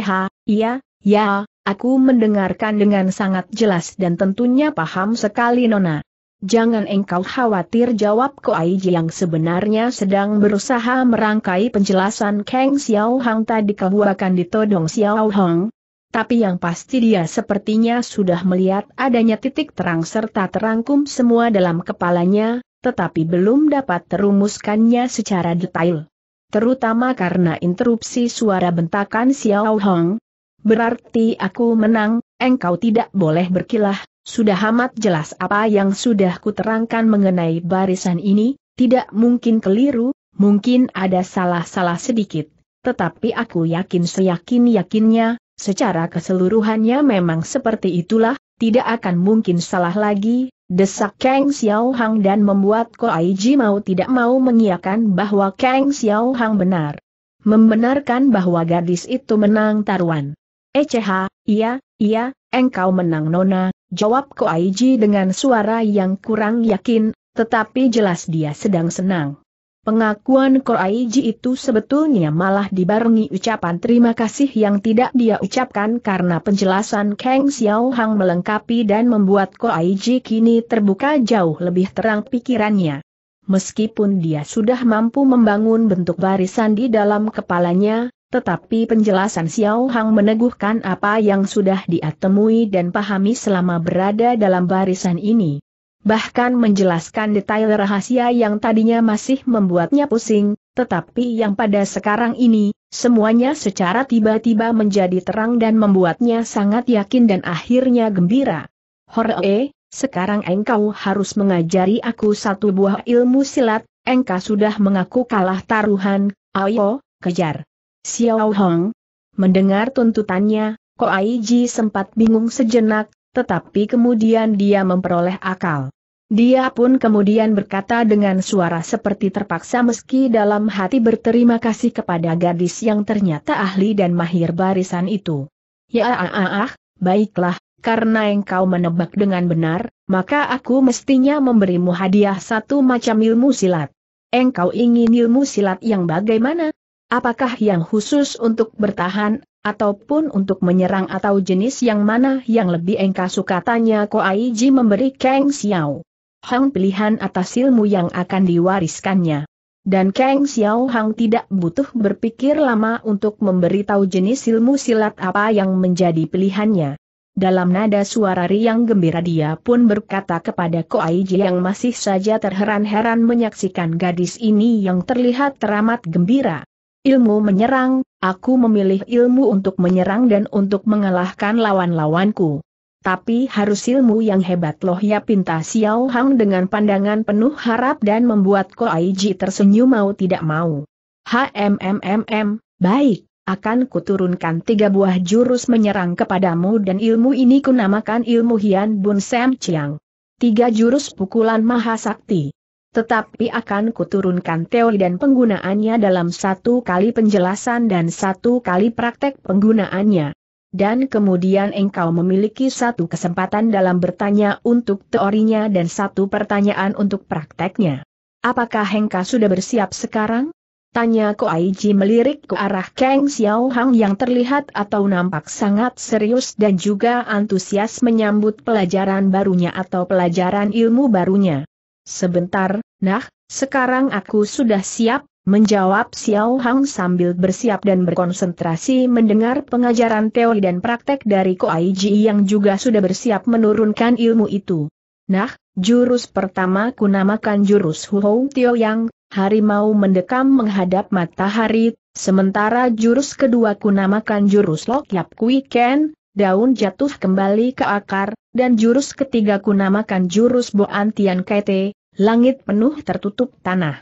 iya, ya, aku mendengarkan dengan sangat jelas dan tentunya paham sekali Nona. Jangan engkau khawatir, jawab Ko Aiji yang sebenarnya sedang berusaha merangkai penjelasan Kang Xiao Hang tadi kebuakan ditodong Xiao Hang. Tapi yang pasti dia sepertinya sudah melihat adanya titik terang serta terangkum semua dalam kepalanya, tetapi belum dapat terumuskannya secara detail. Terutama karena interupsi suara bentakan Xiao Hong. Berarti aku menang, engkau tidak boleh berkilah, sudah amat jelas apa yang sudah kuterangkan mengenai barisan ini, tidak mungkin keliru, mungkin ada salah-salah sedikit, tetapi aku yakin seyakin-yakinnya, secara keseluruhannya memang seperti itulah, tidak akan mungkin salah lagi. Desak Kang Xiao Hang dan membuat Ko Aiji mau tidak mau mengiyakan bahwa Kang Xiao Hang benar. Membenarkan bahwa gadis itu menang taruhan. Ech, iya, iya, engkau menang Nona, jawab Ko Aiji dengan suara yang kurang yakin, tetapi jelas dia sedang senang. Pengakuan Ko Aiji itu sebetulnya malah dibarengi ucapan terima kasih yang tidak dia ucapkan karena penjelasan Kang Xiao Hang melengkapi dan membuat Ko Aiji kini terbuka jauh lebih terang pikirannya. Meskipun dia sudah mampu membangun bentuk barisan di dalam kepalanya, tetapi penjelasan Xiao Hang meneguhkan apa yang sudah dia temui dan pahami selama berada dalam barisan ini. Bahkan menjelaskan detail rahasia yang tadinya masih membuatnya pusing, tetapi yang pada sekarang ini, semuanya secara tiba-tiba menjadi terang dan membuatnya sangat yakin dan akhirnya gembira. Hore, sekarang engkau harus mengajari aku satu buah ilmu silat, engkau sudah mengaku kalah taruhan, ayo, kejar. Xiao Hong. Mendengar tuntutannya, Ko Aiji sempat bingung sejenak, tetapi kemudian dia memperoleh akal. Dia pun kemudian berkata dengan suara seperti terpaksa meski dalam hati berterima kasih kepada gadis yang ternyata ahli dan mahir barisan itu. Ya ah ah ah, baiklah, karena engkau menebak dengan benar, maka aku mestinya memberimu hadiah satu macam ilmu silat. Engkau ingin ilmu silat yang bagaimana? Apakah yang khusus untuk bertahan? Ataupun untuk menyerang atau jenis yang mana yang lebih engkau suka, tanya Ko Aiji memberi Kang Xiao Hang pilihan atas ilmu yang akan diwariskannya. Dan Kang Xiao Hang tidak butuh berpikir lama untuk memberitahu jenis ilmu silat apa yang menjadi pilihannya. Dalam nada suara riang gembira dia pun berkata kepada Ko Aiji yang masih saja terheran-heran menyaksikan gadis ini yang terlihat teramat gembira. Ilmu menyerang, aku memilih ilmu untuk menyerang dan untuk mengalahkan lawan-lawanku. Tapi harus ilmu yang hebat loh ya, pinta Xiao Hang dengan pandangan penuh harap dan membuat Ko Aiji tersenyum mau tidak mau. HMMMM, baik, akan kuturunkan tiga buah jurus menyerang kepadamu dan ilmu ini kunamakan ilmu Hian Bun Sam Chiang. Tiga jurus pukulan mahasakti. Tetapi akan kuturunkan teori dan penggunaannya dalam satu kali penjelasan dan satu kali praktek penggunaannya. Dan kemudian engkau memiliki satu kesempatan dalam bertanya untuk teorinya dan satu pertanyaan untuk prakteknya. Apakah engkau sudah bersiap sekarang? Tanya Ko Aiji melirik ke arah Kang Xiao Hang yang terlihat atau nampak sangat serius dan juga antusias menyambut pelajaran barunya atau pelajaran ilmu barunya. Sebentar, nah, sekarang aku sudah siap, menjawab Xiao Hang sambil bersiap dan berkonsentrasi mendengar pengajaran teori dan praktek dari Ko Aiji yang juga sudah bersiap menurunkan ilmu itu. Nah, jurus pertama kunamakan jurus Hu Hou Tio Yang, harimau mendekam menghadap matahari, sementara jurus kedua kunamakan jurus Lock Yap Kui Ken, daun jatuh kembali ke akar, dan jurus ketiga kunamakan jurus Boan Tian Keng, langit penuh tertutup tanah.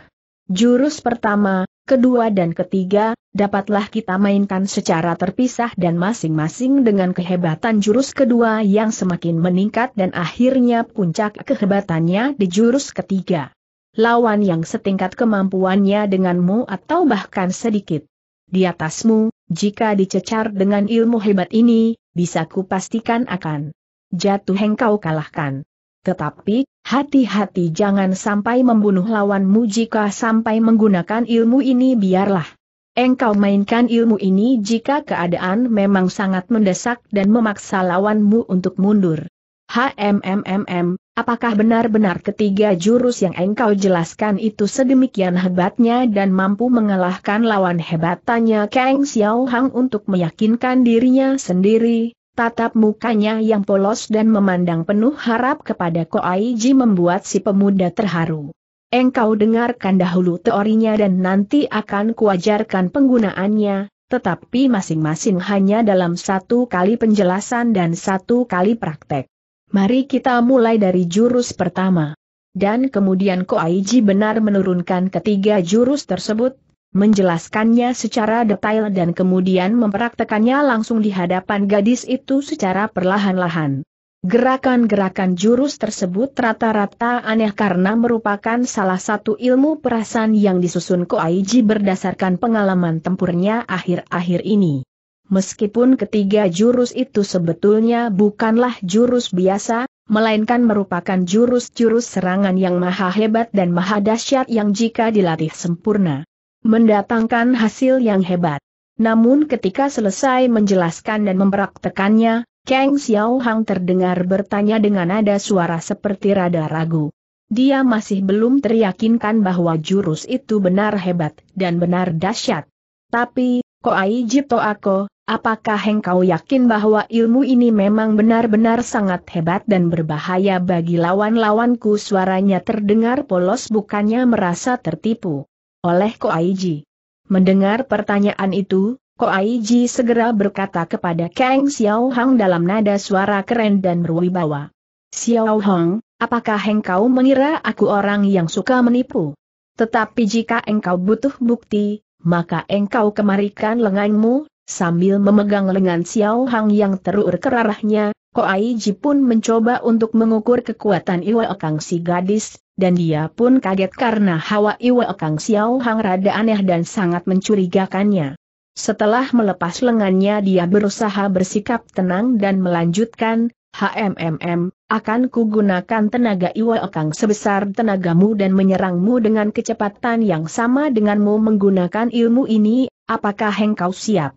Jurus pertama, kedua dan ketiga, dapatlah kita mainkan secara terpisah dan masing-masing dengan kehebatan jurus kedua yang semakin meningkat dan akhirnya puncak kehebatannya di jurus ketiga. Lawan yang setingkat kemampuannya denganmu atau bahkan sedikit di atasmu, jika dicecar dengan ilmu hebat ini, bisa kupastikan akan jatuh engkau kalahkan. Tetapi, hati-hati jangan sampai membunuh lawanmu. Jika sampai menggunakan ilmu ini, biarlah engkau mainkan ilmu ini jika keadaan memang sangat mendesak dan memaksa lawanmu untuk mundur. HMMMM, apakah benar-benar ketiga jurus yang engkau jelaskan itu sedemikian hebatnya dan mampu mengalahkan lawan hebat? Tanya Kang Xiao Hang untuk meyakinkan dirinya sendiri. Tatap mukanya yang polos dan memandang penuh harap kepada Ko Aiji membuat si pemuda terharu. Engkau dengarkan dahulu teorinya dan nanti akan kuajarkan penggunaannya, tetapi masing-masing hanya dalam satu kali penjelasan dan satu kali praktek. Mari kita mulai dari jurus pertama. Dan kemudian Ko Aiji benar menurunkan ketiga jurus tersebut, menjelaskannya secara detail dan kemudian mempraktekannya langsung di hadapan gadis itu secara perlahan-lahan. Gerakan-gerakan jurus tersebut rata-rata aneh karena merupakan salah satu ilmu perasaan yang disusun Ko Aiji berdasarkan pengalaman tempurnya akhir-akhir ini. Meskipun ketiga jurus itu sebetulnya bukanlah jurus biasa, melainkan merupakan jurus-jurus serangan yang maha hebat dan maha dahsyat yang jika dilatih sempurna mendatangkan hasil yang hebat. Namun ketika selesai menjelaskan dan mempraktekannya, Kang Xiao Hang terdengar bertanya dengan nada suara seperti rada ragu. Dia masih belum teryakinkan bahwa jurus itu benar hebat dan benar dahsyat. Tapi, Ko Aiji Toako, apakah engkau yakin bahwa ilmu ini memang benar-benar sangat hebat dan berbahaya bagi lawan-lawanku? Suaranya terdengar polos bukannya merasa tertipu oleh Ko Aiji. Mendengar pertanyaan itu, Ko Aiji segera berkata kepada Kang Xiao Hang dalam nada suara keren dan berwibawa. Xiao Hang, apakah engkau mengira aku orang yang suka menipu? Tetapi jika engkau butuh bukti, maka engkau kemarikan lenganmu. Sambil memegang lengan Xiao Hang yang terulur ke arahnya, Ko Aiji pun mencoba untuk mengukur kekuatan Iwa Kang si gadis, dan dia pun kaget karena hawa Iwa Kang Xiao Hang rada aneh dan sangat mencurigakannya. Setelah melepas lengannya dia berusaha bersikap tenang dan melanjutkan, "Hmm, akan kugunakan tenaga Iwa Kang sebesar tenagamu dan menyerangmu dengan kecepatan yang sama denganmu menggunakan ilmu ini, apakah engkau siap?"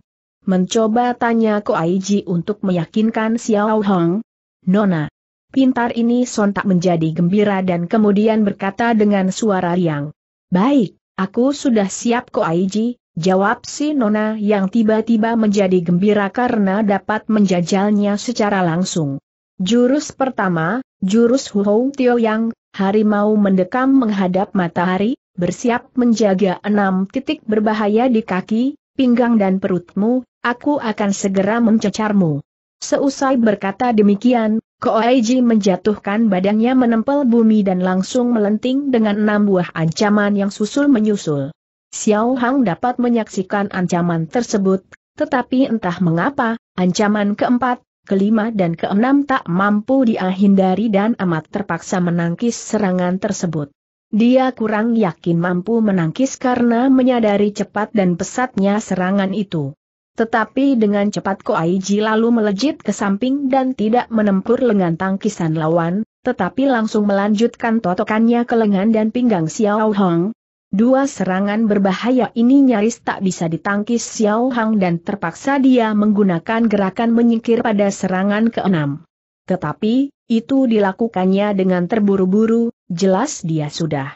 Mencoba tanya Ko Aiji untuk meyakinkan Xiao Hong. "Nona." Pintar ini sontak menjadi gembira dan kemudian berkata dengan suara riang. "Baik, aku sudah siap Ko Aiji," jawab si Nona yang tiba-tiba menjadi gembira karena dapat menjajalnya secara langsung. Jurus pertama, jurus Hu Hou Tio Yang, harimau mendekam menghadap matahari, bersiap menjaga enam titik berbahaya di kaki, pinggang dan perutmu, aku akan segera mencecarmu. Seusai berkata demikian, Ko Aiji menjatuhkan badannya menempel bumi dan langsung melenting dengan enam buah ancaman yang susul-menyusul. Xiao Hang dapat menyaksikan ancaman tersebut, tetapi entah mengapa, ancaman keempat, kelima dan keenam tak mampu dia hindari dan amat terpaksa menangkis serangan tersebut. Dia kurang yakin mampu menangkis karena menyadari cepat dan pesatnya serangan itu. Tetapi dengan cepat Ko Aiji lalu melejit ke samping dan tidak menempur lengan tangkisan lawan, tetapi langsung melanjutkan totokannya ke lengan dan pinggang Xiao Hong. Dua serangan berbahaya ini nyaris tak bisa ditangkis Xiao Hang dan terpaksa dia menggunakan gerakan menyingkir pada serangan keenam. Tetapi, itu dilakukannya dengan terburu-buru, jelas dia sudah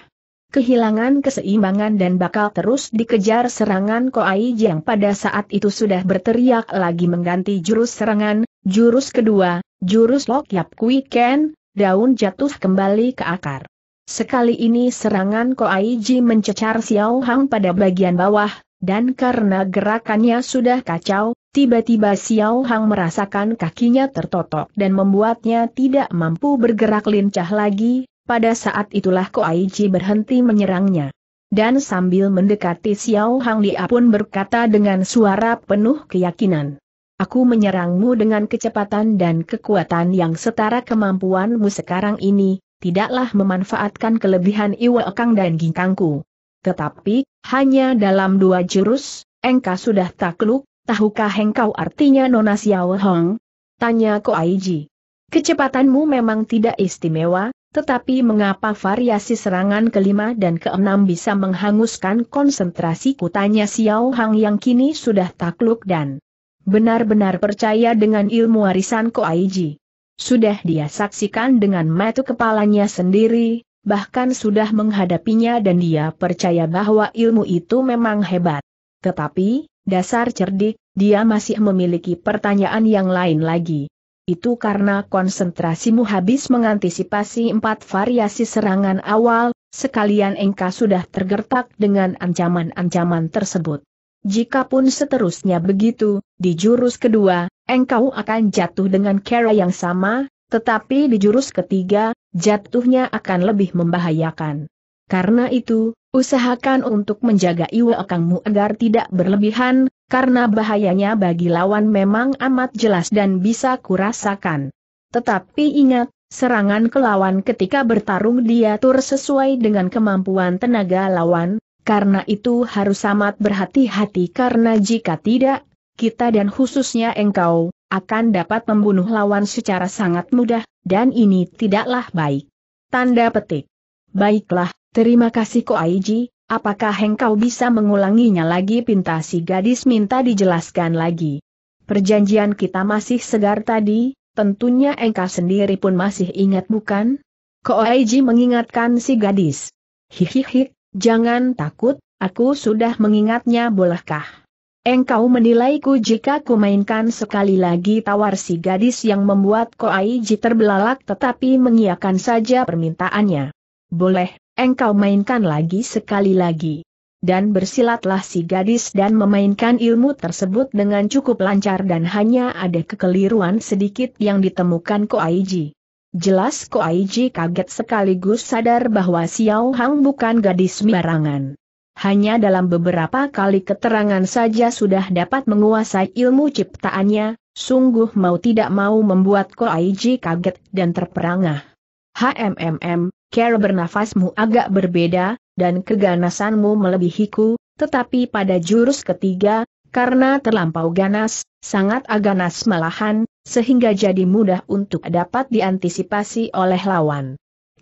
kehilangan keseimbangan dan bakal terus dikejar serangan Ko Aiji yang pada saat itu sudah berteriak lagi mengganti jurus serangan, jurus kedua, jurus Lock Yap Kui Ken, daun jatuh kembali ke akar. Sekali ini serangan Ko Aiji mencecar Xiao Hang pada bagian bawah, dan karena gerakannya sudah kacau, tiba-tiba Xiao Hang merasakan kakinya tertotok dan membuatnya tidak mampu bergerak lincah lagi, pada saat itulah Ko Aiji berhenti menyerangnya. Dan sambil mendekati Xiao Hang dia pun berkata dengan suara penuh keyakinan, "Aku menyerangmu dengan kecepatan dan kekuatan yang setara kemampuanmu sekarang ini. Tidaklah memanfaatkan kelebihan Iwa Kang dan ginkangku. Tetapi, hanya dalam dua jurus, engkau sudah takluk, tahukah engkau artinya Nona Xiao Hong?" tanya Ko Aiji. "Kecepatanmu memang tidak istimewa, tetapi mengapa variasi serangan kelima dan keenam bisa menghanguskan konsentrasiku?" tanya Xiao Hang yang kini sudah takluk dan benar-benar percaya dengan ilmu warisan Ko Aiji. Sudah dia saksikan dengan mata kepalanya sendiri, bahkan sudah menghadapinya dan dia percaya bahwa ilmu itu memang hebat. Tetapi, dasar cerdik, dia masih memiliki pertanyaan yang lain lagi. "Itu karena konsentrasimu habis mengantisipasi empat variasi serangan awal, sekalian engkau sudah tergertak dengan ancaman-ancaman tersebut. Jikapun seterusnya begitu, di jurus kedua, engkau akan jatuh dengan cara yang sama, tetapi di jurus ketiga, jatuhnya akan lebih membahayakan. Karena itu, usahakan untuk menjaga iwa kangmu agar tidak berlebihan, karena bahayanya bagi lawan memang amat jelas dan bisa kurasakan. Tetapi ingat, serangan ke lawan ketika bertarung diatur sesuai dengan kemampuan tenaga lawan. Karena itu harus amat berhati-hati karena jika tidak, kita dan khususnya engkau, akan dapat membunuh lawan secara sangat mudah, dan ini tidaklah baik." Tanda petik. "Baiklah, terima kasih Ko Aiji, apakah engkau bisa mengulanginya lagi?" pinta si gadis minta dijelaskan lagi. "Perjanjian kita masih segar tadi, tentunya engkau sendiri pun masih ingat bukan?" Ko Aiji mengingatkan si gadis. "Hihihi. Jangan takut, aku sudah mengingatnya. Bolehkah engkau menilaiku jika ku mainkan sekali lagi?" tawar si gadis yang membuat Ko Aiji terbelalak tetapi mengiyakan saja permintaannya. "Boleh, engkau mainkan lagi sekali lagi." Dan bersilatlah si gadis dan memainkan ilmu tersebut dengan cukup lancar dan hanya ada kekeliruan sedikit yang ditemukan Ko Aiji. Jelas Ko Aiji kaget sekaligus sadar bahwa Xiao Hang bukan gadis sembarangan. Hanya dalam beberapa kali keterangan saja sudah dapat menguasai ilmu ciptaannya, sungguh mau tidak mau membuat Ko Aiji kaget dan terperangah. HMMM, cara bernafasmu agak berbeda, dan keganasanmu melebihiku, tetapi pada jurus ketiga, karena terlampau ganas, sangat aganas malahan, sehingga jadi mudah untuk dapat diantisipasi oleh lawan.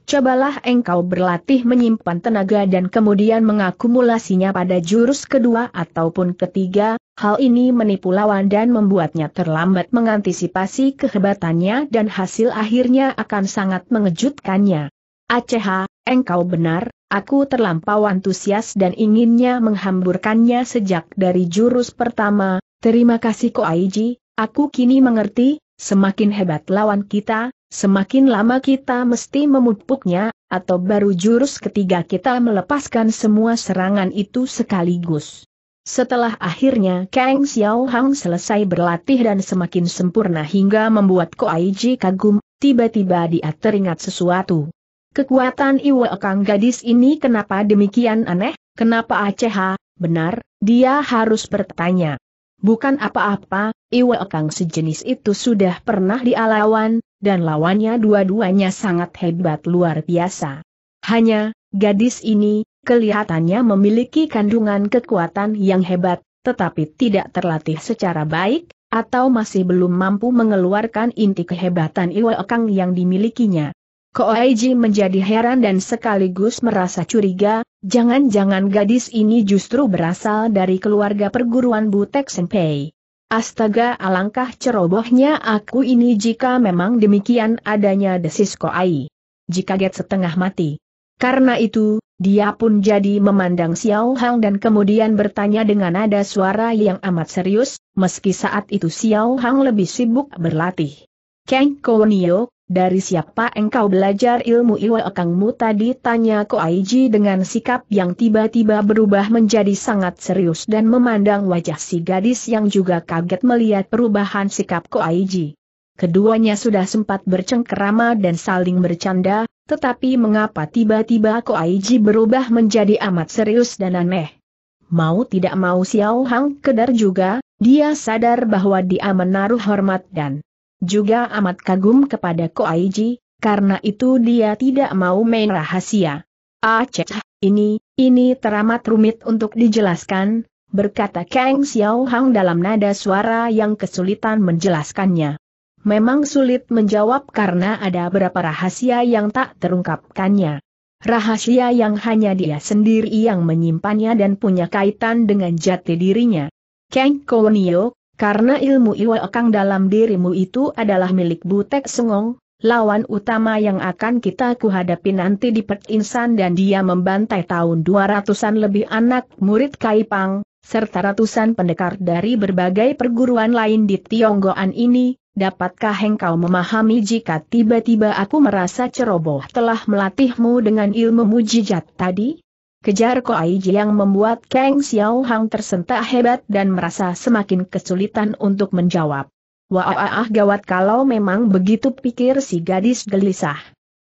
Cobalah engkau berlatih menyimpan tenaga dan kemudian mengakumulasinya pada jurus kedua ataupun ketiga, hal ini menipu lawan dan membuatnya terlambat mengantisipasi kehebatannya dan hasil akhirnya akan sangat mengejutkannya. Aceh, engkau benar, aku terlampau antusias dan inginnya menghamburkannya sejak dari jurus pertama, terima kasih Ko Aiji, aku kini mengerti, semakin hebat lawan kita, semakin lama kita mesti memupuknya, atau baru jurus ketiga kita melepaskan semua serangan itu sekaligus. Setelah akhirnya Kang Xiao Hang selesai berlatih dan semakin sempurna hingga membuat Ko Aiji kagum, tiba-tiba dia teringat sesuatu. Kekuatan Iwa Kang gadis ini kenapa demikian aneh, kenapa Aceh, benar, dia harus bertanya. Bukan apa-apa, Iwa Kang sejenis itu sudah pernah dialawan, dan lawannya dua-duanya sangat hebat luar biasa. Hanya, gadis ini, kelihatannya memiliki kandungan kekuatan yang hebat, tetapi tidak terlatih secara baik, atau masih belum mampu mengeluarkan inti kehebatan Iwa Kang yang dimilikinya. Ko Aiji menjadi heran dan sekaligus merasa curiga, jangan-jangan gadis ini justru berasal dari keluarga perguruan Butek Senpai. Astaga, alangkah cerobohnya aku ini jika memang demikian adanya, desis Ko Aiji. Jika kaget setengah mati. Karena itu, dia pun jadi memandang Xiao Hang dan kemudian bertanya dengan nada suara yang amat serius, meski saat itu Xiao Hang lebih sibuk berlatih. Kang Kwon Yo, dari siapa engkau belajar ilmu Iwa Kangmu tadi? Tanya Ko Aiji dengan sikap yang tiba-tiba berubah menjadi sangat serius dan memandang wajah si gadis yang juga kaget melihat perubahan sikap Ko Aiji. Keduanya sudah sempat bercengkerama dan saling bercanda, tetapi mengapa tiba-tiba Ko Aiji berubah menjadi amat serius dan aneh? Mau tidak mau Xiao Hang kedar juga, dia sadar bahwa dia menaruh hormat dan juga amat kagum kepada Ko Aiji, karena itu dia tidak mau main rahasia. Aceh, ini, ini teramat rumit untuk dijelaskan, berkata Kang Xiao Hang dalam nada suara yang kesulitan menjelaskannya. Memang sulit menjawab karena ada beberapa rahasia yang tak terungkapkannya. Rahasia yang hanya dia sendiri yang menyimpannya dan punya kaitan dengan jati dirinya. Kang Kwon Yo, karena ilmu Iwa Kang dalam dirimu itu adalah milik Butek Seong, lawan utama yang akan kita kuhadapi nanti di Pek Insan dan dia membantai tahun dua ratusan lebih anak murid Kaipang, serta ratusan pendekar dari berbagai perguruan lain di Tionggoan ini, dapatkah engkau memahami jika tiba-tiba aku merasa ceroboh telah melatihmu dengan ilmu mujizat tadi? Kejar Ko Aiji yang membuat Kang Xiao Hang tersentak hebat dan merasa semakin kesulitan untuk menjawab. Wah, gawat kalau memang begitu, pikir si gadis gelisah.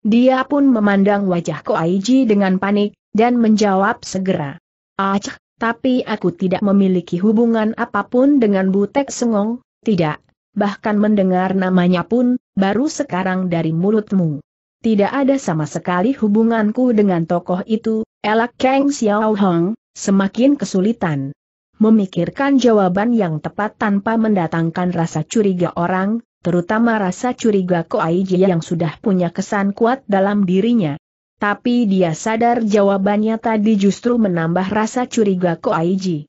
Dia pun memandang wajah Ko Aiji dengan panik, dan menjawab segera. Ah, tapi aku tidak memiliki hubungan apapun dengan Butek Seong, tidak, bahkan mendengar namanya pun, baru sekarang dari mulutmu. Tidak ada sama sekali hubunganku dengan tokoh itu, elak Kang Xiao Hang, semakin kesulitan memikirkan jawaban yang tepat tanpa mendatangkan rasa curiga orang, terutama rasa curiga Ko Aiji yang sudah punya kesan kuat dalam dirinya. Tapi dia sadar jawabannya tadi justru menambah rasa curiga Ko Aiji.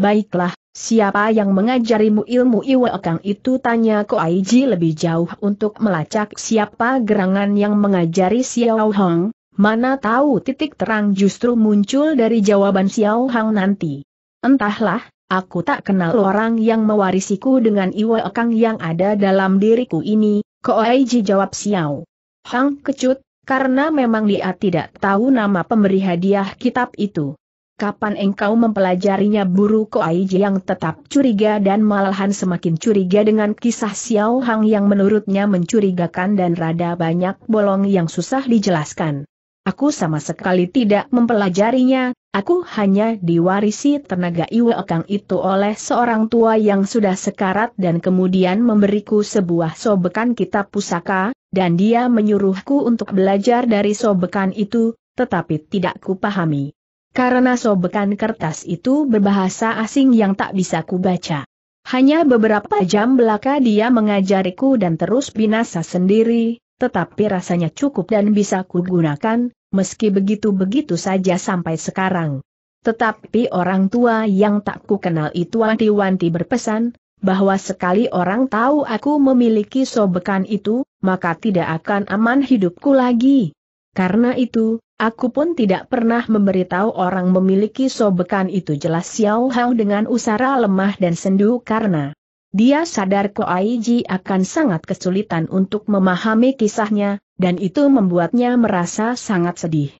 Baiklah, siapa yang mengajarimu ilmu Iwa Kang itu? Tanya Ko Aiji lebih jauh untuk melacak siapa gerangan yang mengajari Xiao Hang. Mana tahu titik terang justru muncul dari jawaban Xiao Hang nanti. Entahlah, aku tak kenal orang yang mewarisiku dengan Iwa Kang yang ada dalam diriku ini, Ko Aiji jawab Xiao Hang kecut, karena memang dia tidak tahu nama pemberi hadiah kitab itu. Kapan engkau mempelajarinya? Buru Ko Aiji yang tetap curiga dan malahan semakin curiga dengan kisah Xiao Hang yang menurutnya mencurigakan dan rada banyak bolong yang susah dijelaskan. Aku sama sekali tidak mempelajarinya, aku hanya diwarisi tenaga Iwe Kang itu oleh seorang tua yang sudah sekarat dan kemudian memberiku sebuah sobekan kitab pusaka, dan dia menyuruhku untuk belajar dari sobekan itu, tetapi tidak kupahami. Karena sobekan kertas itu berbahasa asing yang tak bisa kubaca. Hanya beberapa jam belaka dia mengajariku dan terus binasa sendiri, tetapi rasanya cukup dan bisa kugunakan. Meski begitu-begitu saja sampai sekarang. Tetapi orang tua yang tak ku kenal itu wanti-wanti berpesan, bahwa sekali orang tahu aku memiliki sobekan itu, maka tidak akan aman hidupku lagi. Karena itu, aku pun tidak pernah memberitahu orang memiliki sobekan itu, jelas Xiao Hao dengan usara lemah dan sendu karena dia sadar Ko Aiji akan sangat kesulitan untuk memahami kisahnya, dan itu membuatnya merasa sangat sedih.